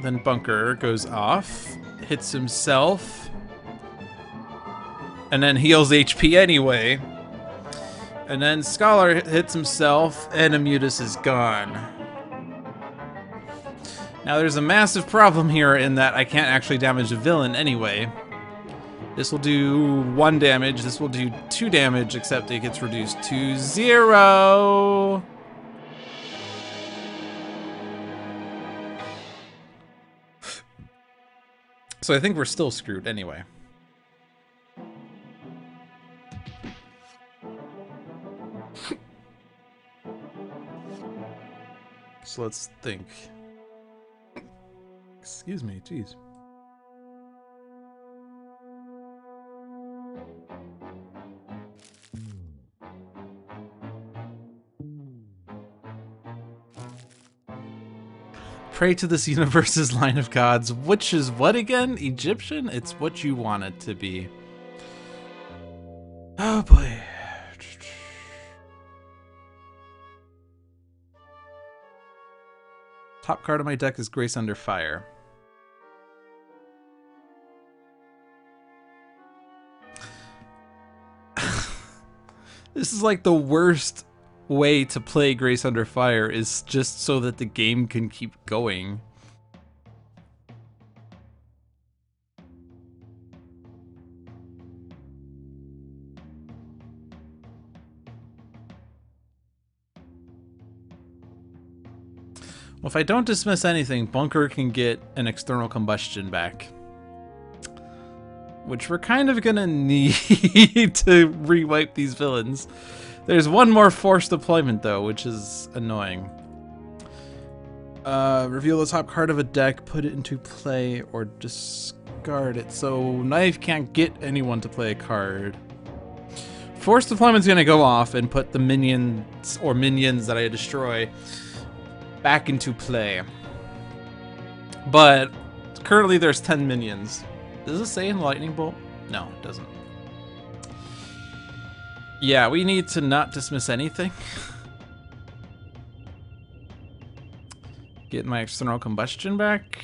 then Bunker goes off. hits himself. And then heals H P anyway. And then Scholar hits himself, and Immutus is gone. Now there's a massive problem here in that I can't actually damage a villain anyway. This will do one damage, this will do two damage, except it gets reduced to zero! So I think we're still screwed anyway. So let's think. Excuse me, jeez. Pray to this universe's line of gods, which is what again? Egyptian? It's what you want it to be. Oh boy. Top card of my deck is Grace Under Fire. This is like the worst way to play Grace Under Fire is just so that the game can keep going. Well, if I don't dismiss anything, Bunker can get an external combustion back, which we're kind of gonna need to re-wipe these villains. There's one more forced deployment, though, which is annoying. Uh, reveal the top card of a deck, put it into play, or discard it. So Knife can't get anyone to play a card. Forced deployment's gonna go off and put the minions, or minions that I destroy, back into play. But currently there's ten minions. Does it say in Lightning Bolt? No, it doesn't. Yeah, we need to not dismiss anything. Get my external combustion back.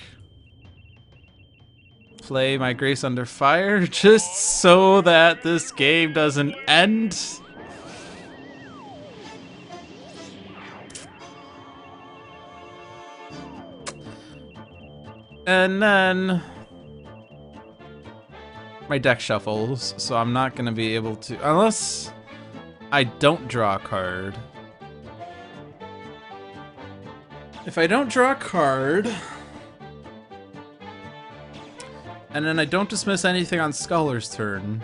Play my Grace Under Fire just so that this game doesn't end. And then my deck shuffles, so I'm not going to be able to, unless I don't draw a card. If I don't draw a card, and then I don't dismiss anything on Scholar's turn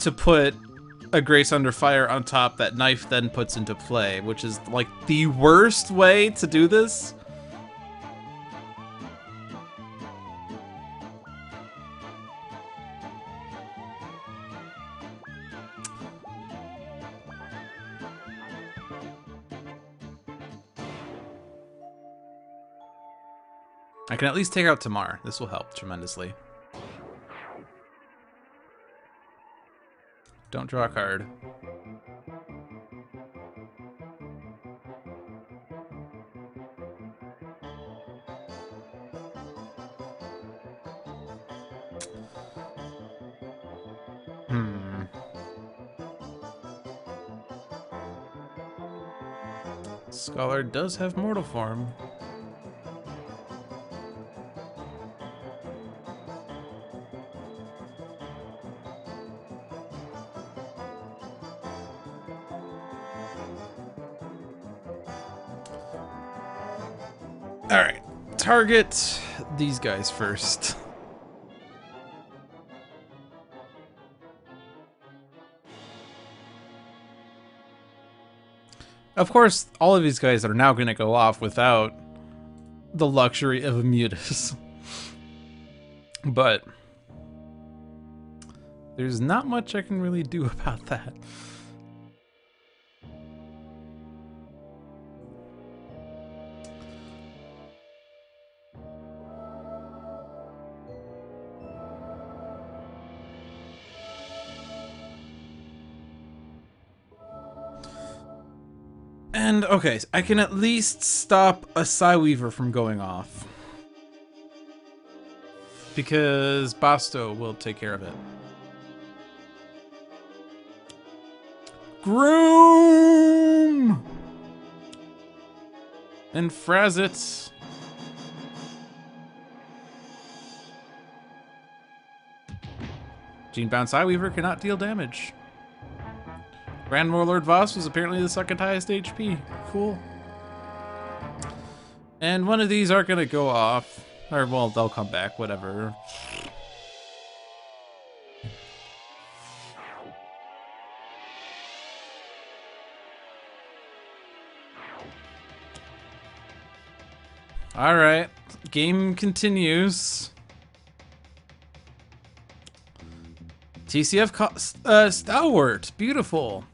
to put a Grace Under Fire on top that Knife then puts into play, which is like the worst way to do this. I can at least take out Tamar. This will help tremendously. Don't draw a card. Hmm. Scholar does have mortal form. Target these guys first. Of course, all of these guys are now going to go off without the luxury of Immutus. But there's not much I can really do about that. And, okay, I can at least stop a Psyweaver from going off. because Basto will take care of it. Groom! And Frazit. Gene-bound Psyweaver cannot deal damage. Grand Warlord Voss was apparently the second highest H P. Cool. And one of these aren't going to go off. Or, well, they'll come back, whatever. Alright, game continues. T C F uh, Stalwart, beautiful.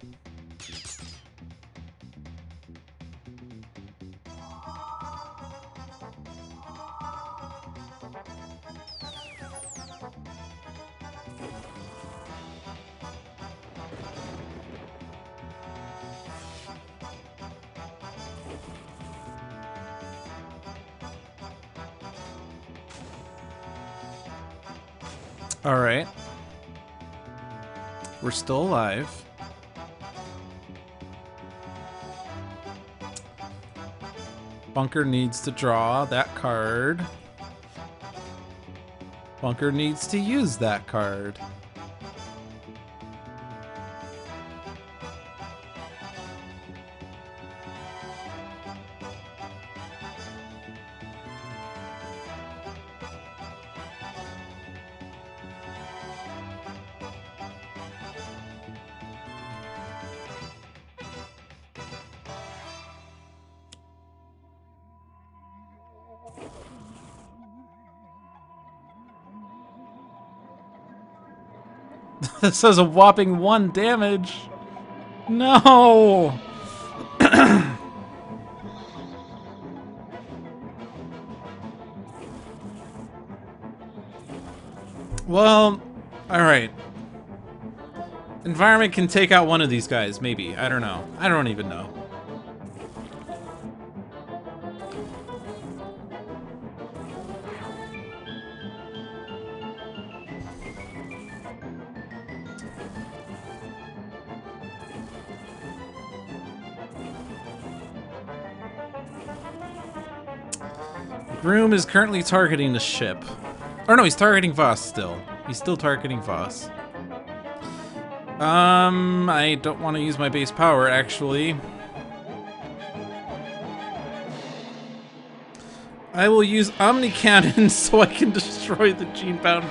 All right. We're still alive. Bunker needs to draw that card. Bunker needs to use that card. This does a whopping one damage. No. Well, all right. Environment can take out one of these guys, maybe. I don't know. I don't even know. Groom is currently targeting the ship. Or no, he's targeting Voss still. He's still targeting Voss. Um, I don't want to use my base power, actually. I will use Omni Cannon so I can destroy the gene-bound...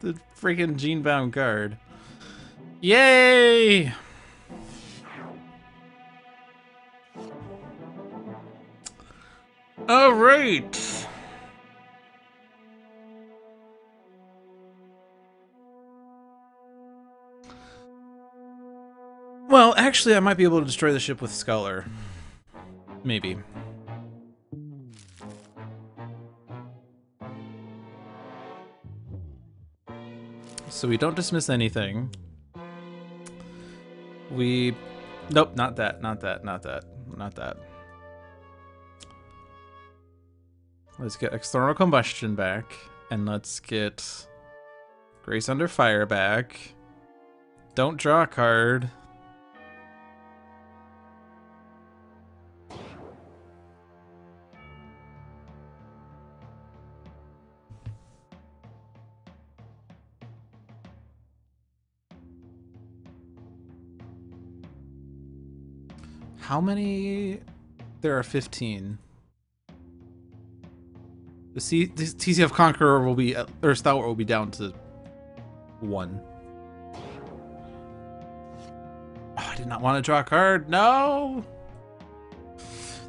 the freaking gene-bound guard. Yay! All right. Well, actually, I might be able to destroy the ship with Scholar. Maybe. So we don't dismiss anything. We... Nope, not that, not that, not that, not that. Let's get External Combustion back, and let's get Grace Under Fire back. Don't draw a card. How many? There are fifteen. The, C the T C F Conqueror will be, or Stalwart will be down to one. Oh, I did not want to draw a card. No!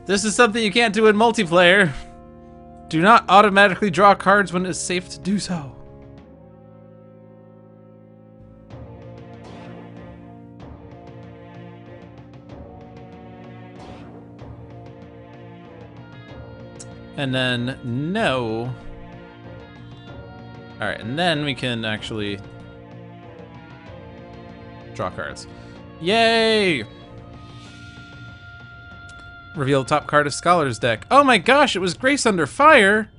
This is something you can't do in multiplayer. Do not automatically draw cards when it's safe to do so. And then, no. Alright, and then we can actually draw cards. Yay! Reveal the top card of Scholar's deck. Oh my gosh, it was Grace Under Fire!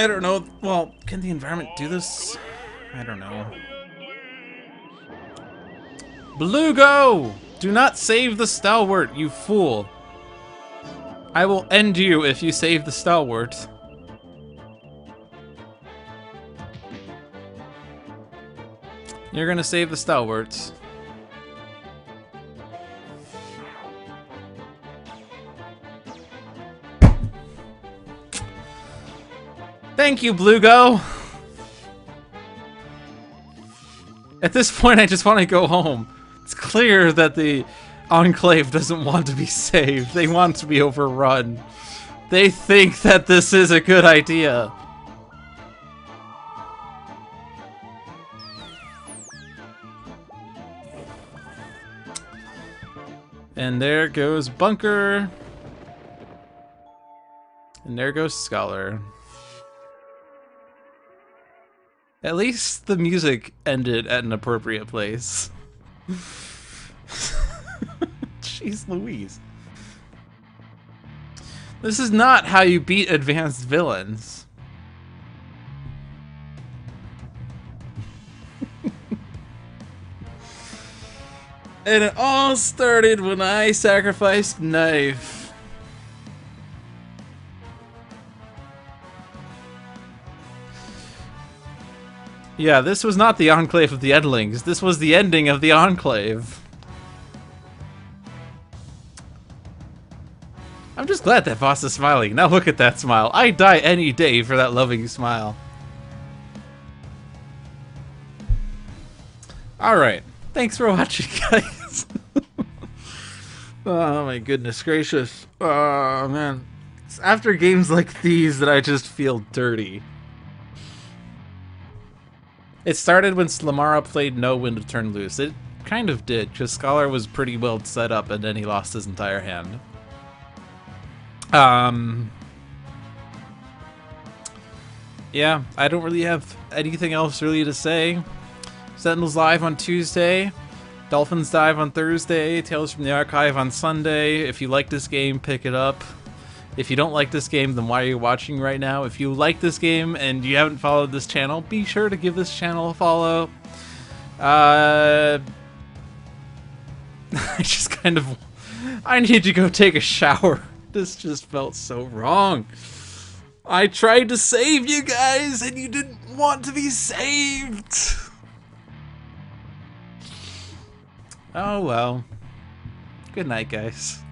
I don't know. Well, can the environment do this? I don't know. Blugo! Do not save the stalwart, you fool. I will end you if you save the stalwart. You're gonna save the stalwarts. Thank you, Blugo! At this point, I just want to go home. It's clear that the Enclave doesn't want to be saved. They want to be overrun. They think that this is a good idea. And there goes Bunker. And there goes Scholar. At least the music ended at an appropriate place. Jeez Louise. This is not how you beat advanced villains. And it all started when I sacrificed Knife. Yeah, this was not the Enclave of the Endlings. This was the ending of the Enclave. I'm just glad that boss is smiling. Now look at that smile. I'd die any day for that loving smile. Alright. Thanks for watching, guys. Oh my goodness gracious. Oh man. It's after games like these that I just feel dirty. It started when Slamara played No Wind to Turn Loose. It kind of did, because Scholar was pretty well set up and then he lost his entire hand. Um, yeah, I don't really have anything else really to say. Sentinels Live on Tuesday, Dolphins Dive on Thursday, Tales from the Archive on Sunday. If you like this game, pick it up. If you don't like this game, then why are you watching right now? If you like this game and you haven't followed this channel, be sure to give this channel a follow. Uh, I just kind of... I need to go take a shower. This just felt so wrong. I tried to save you guys and you didn't want to be saved. Oh well. Good night, guys.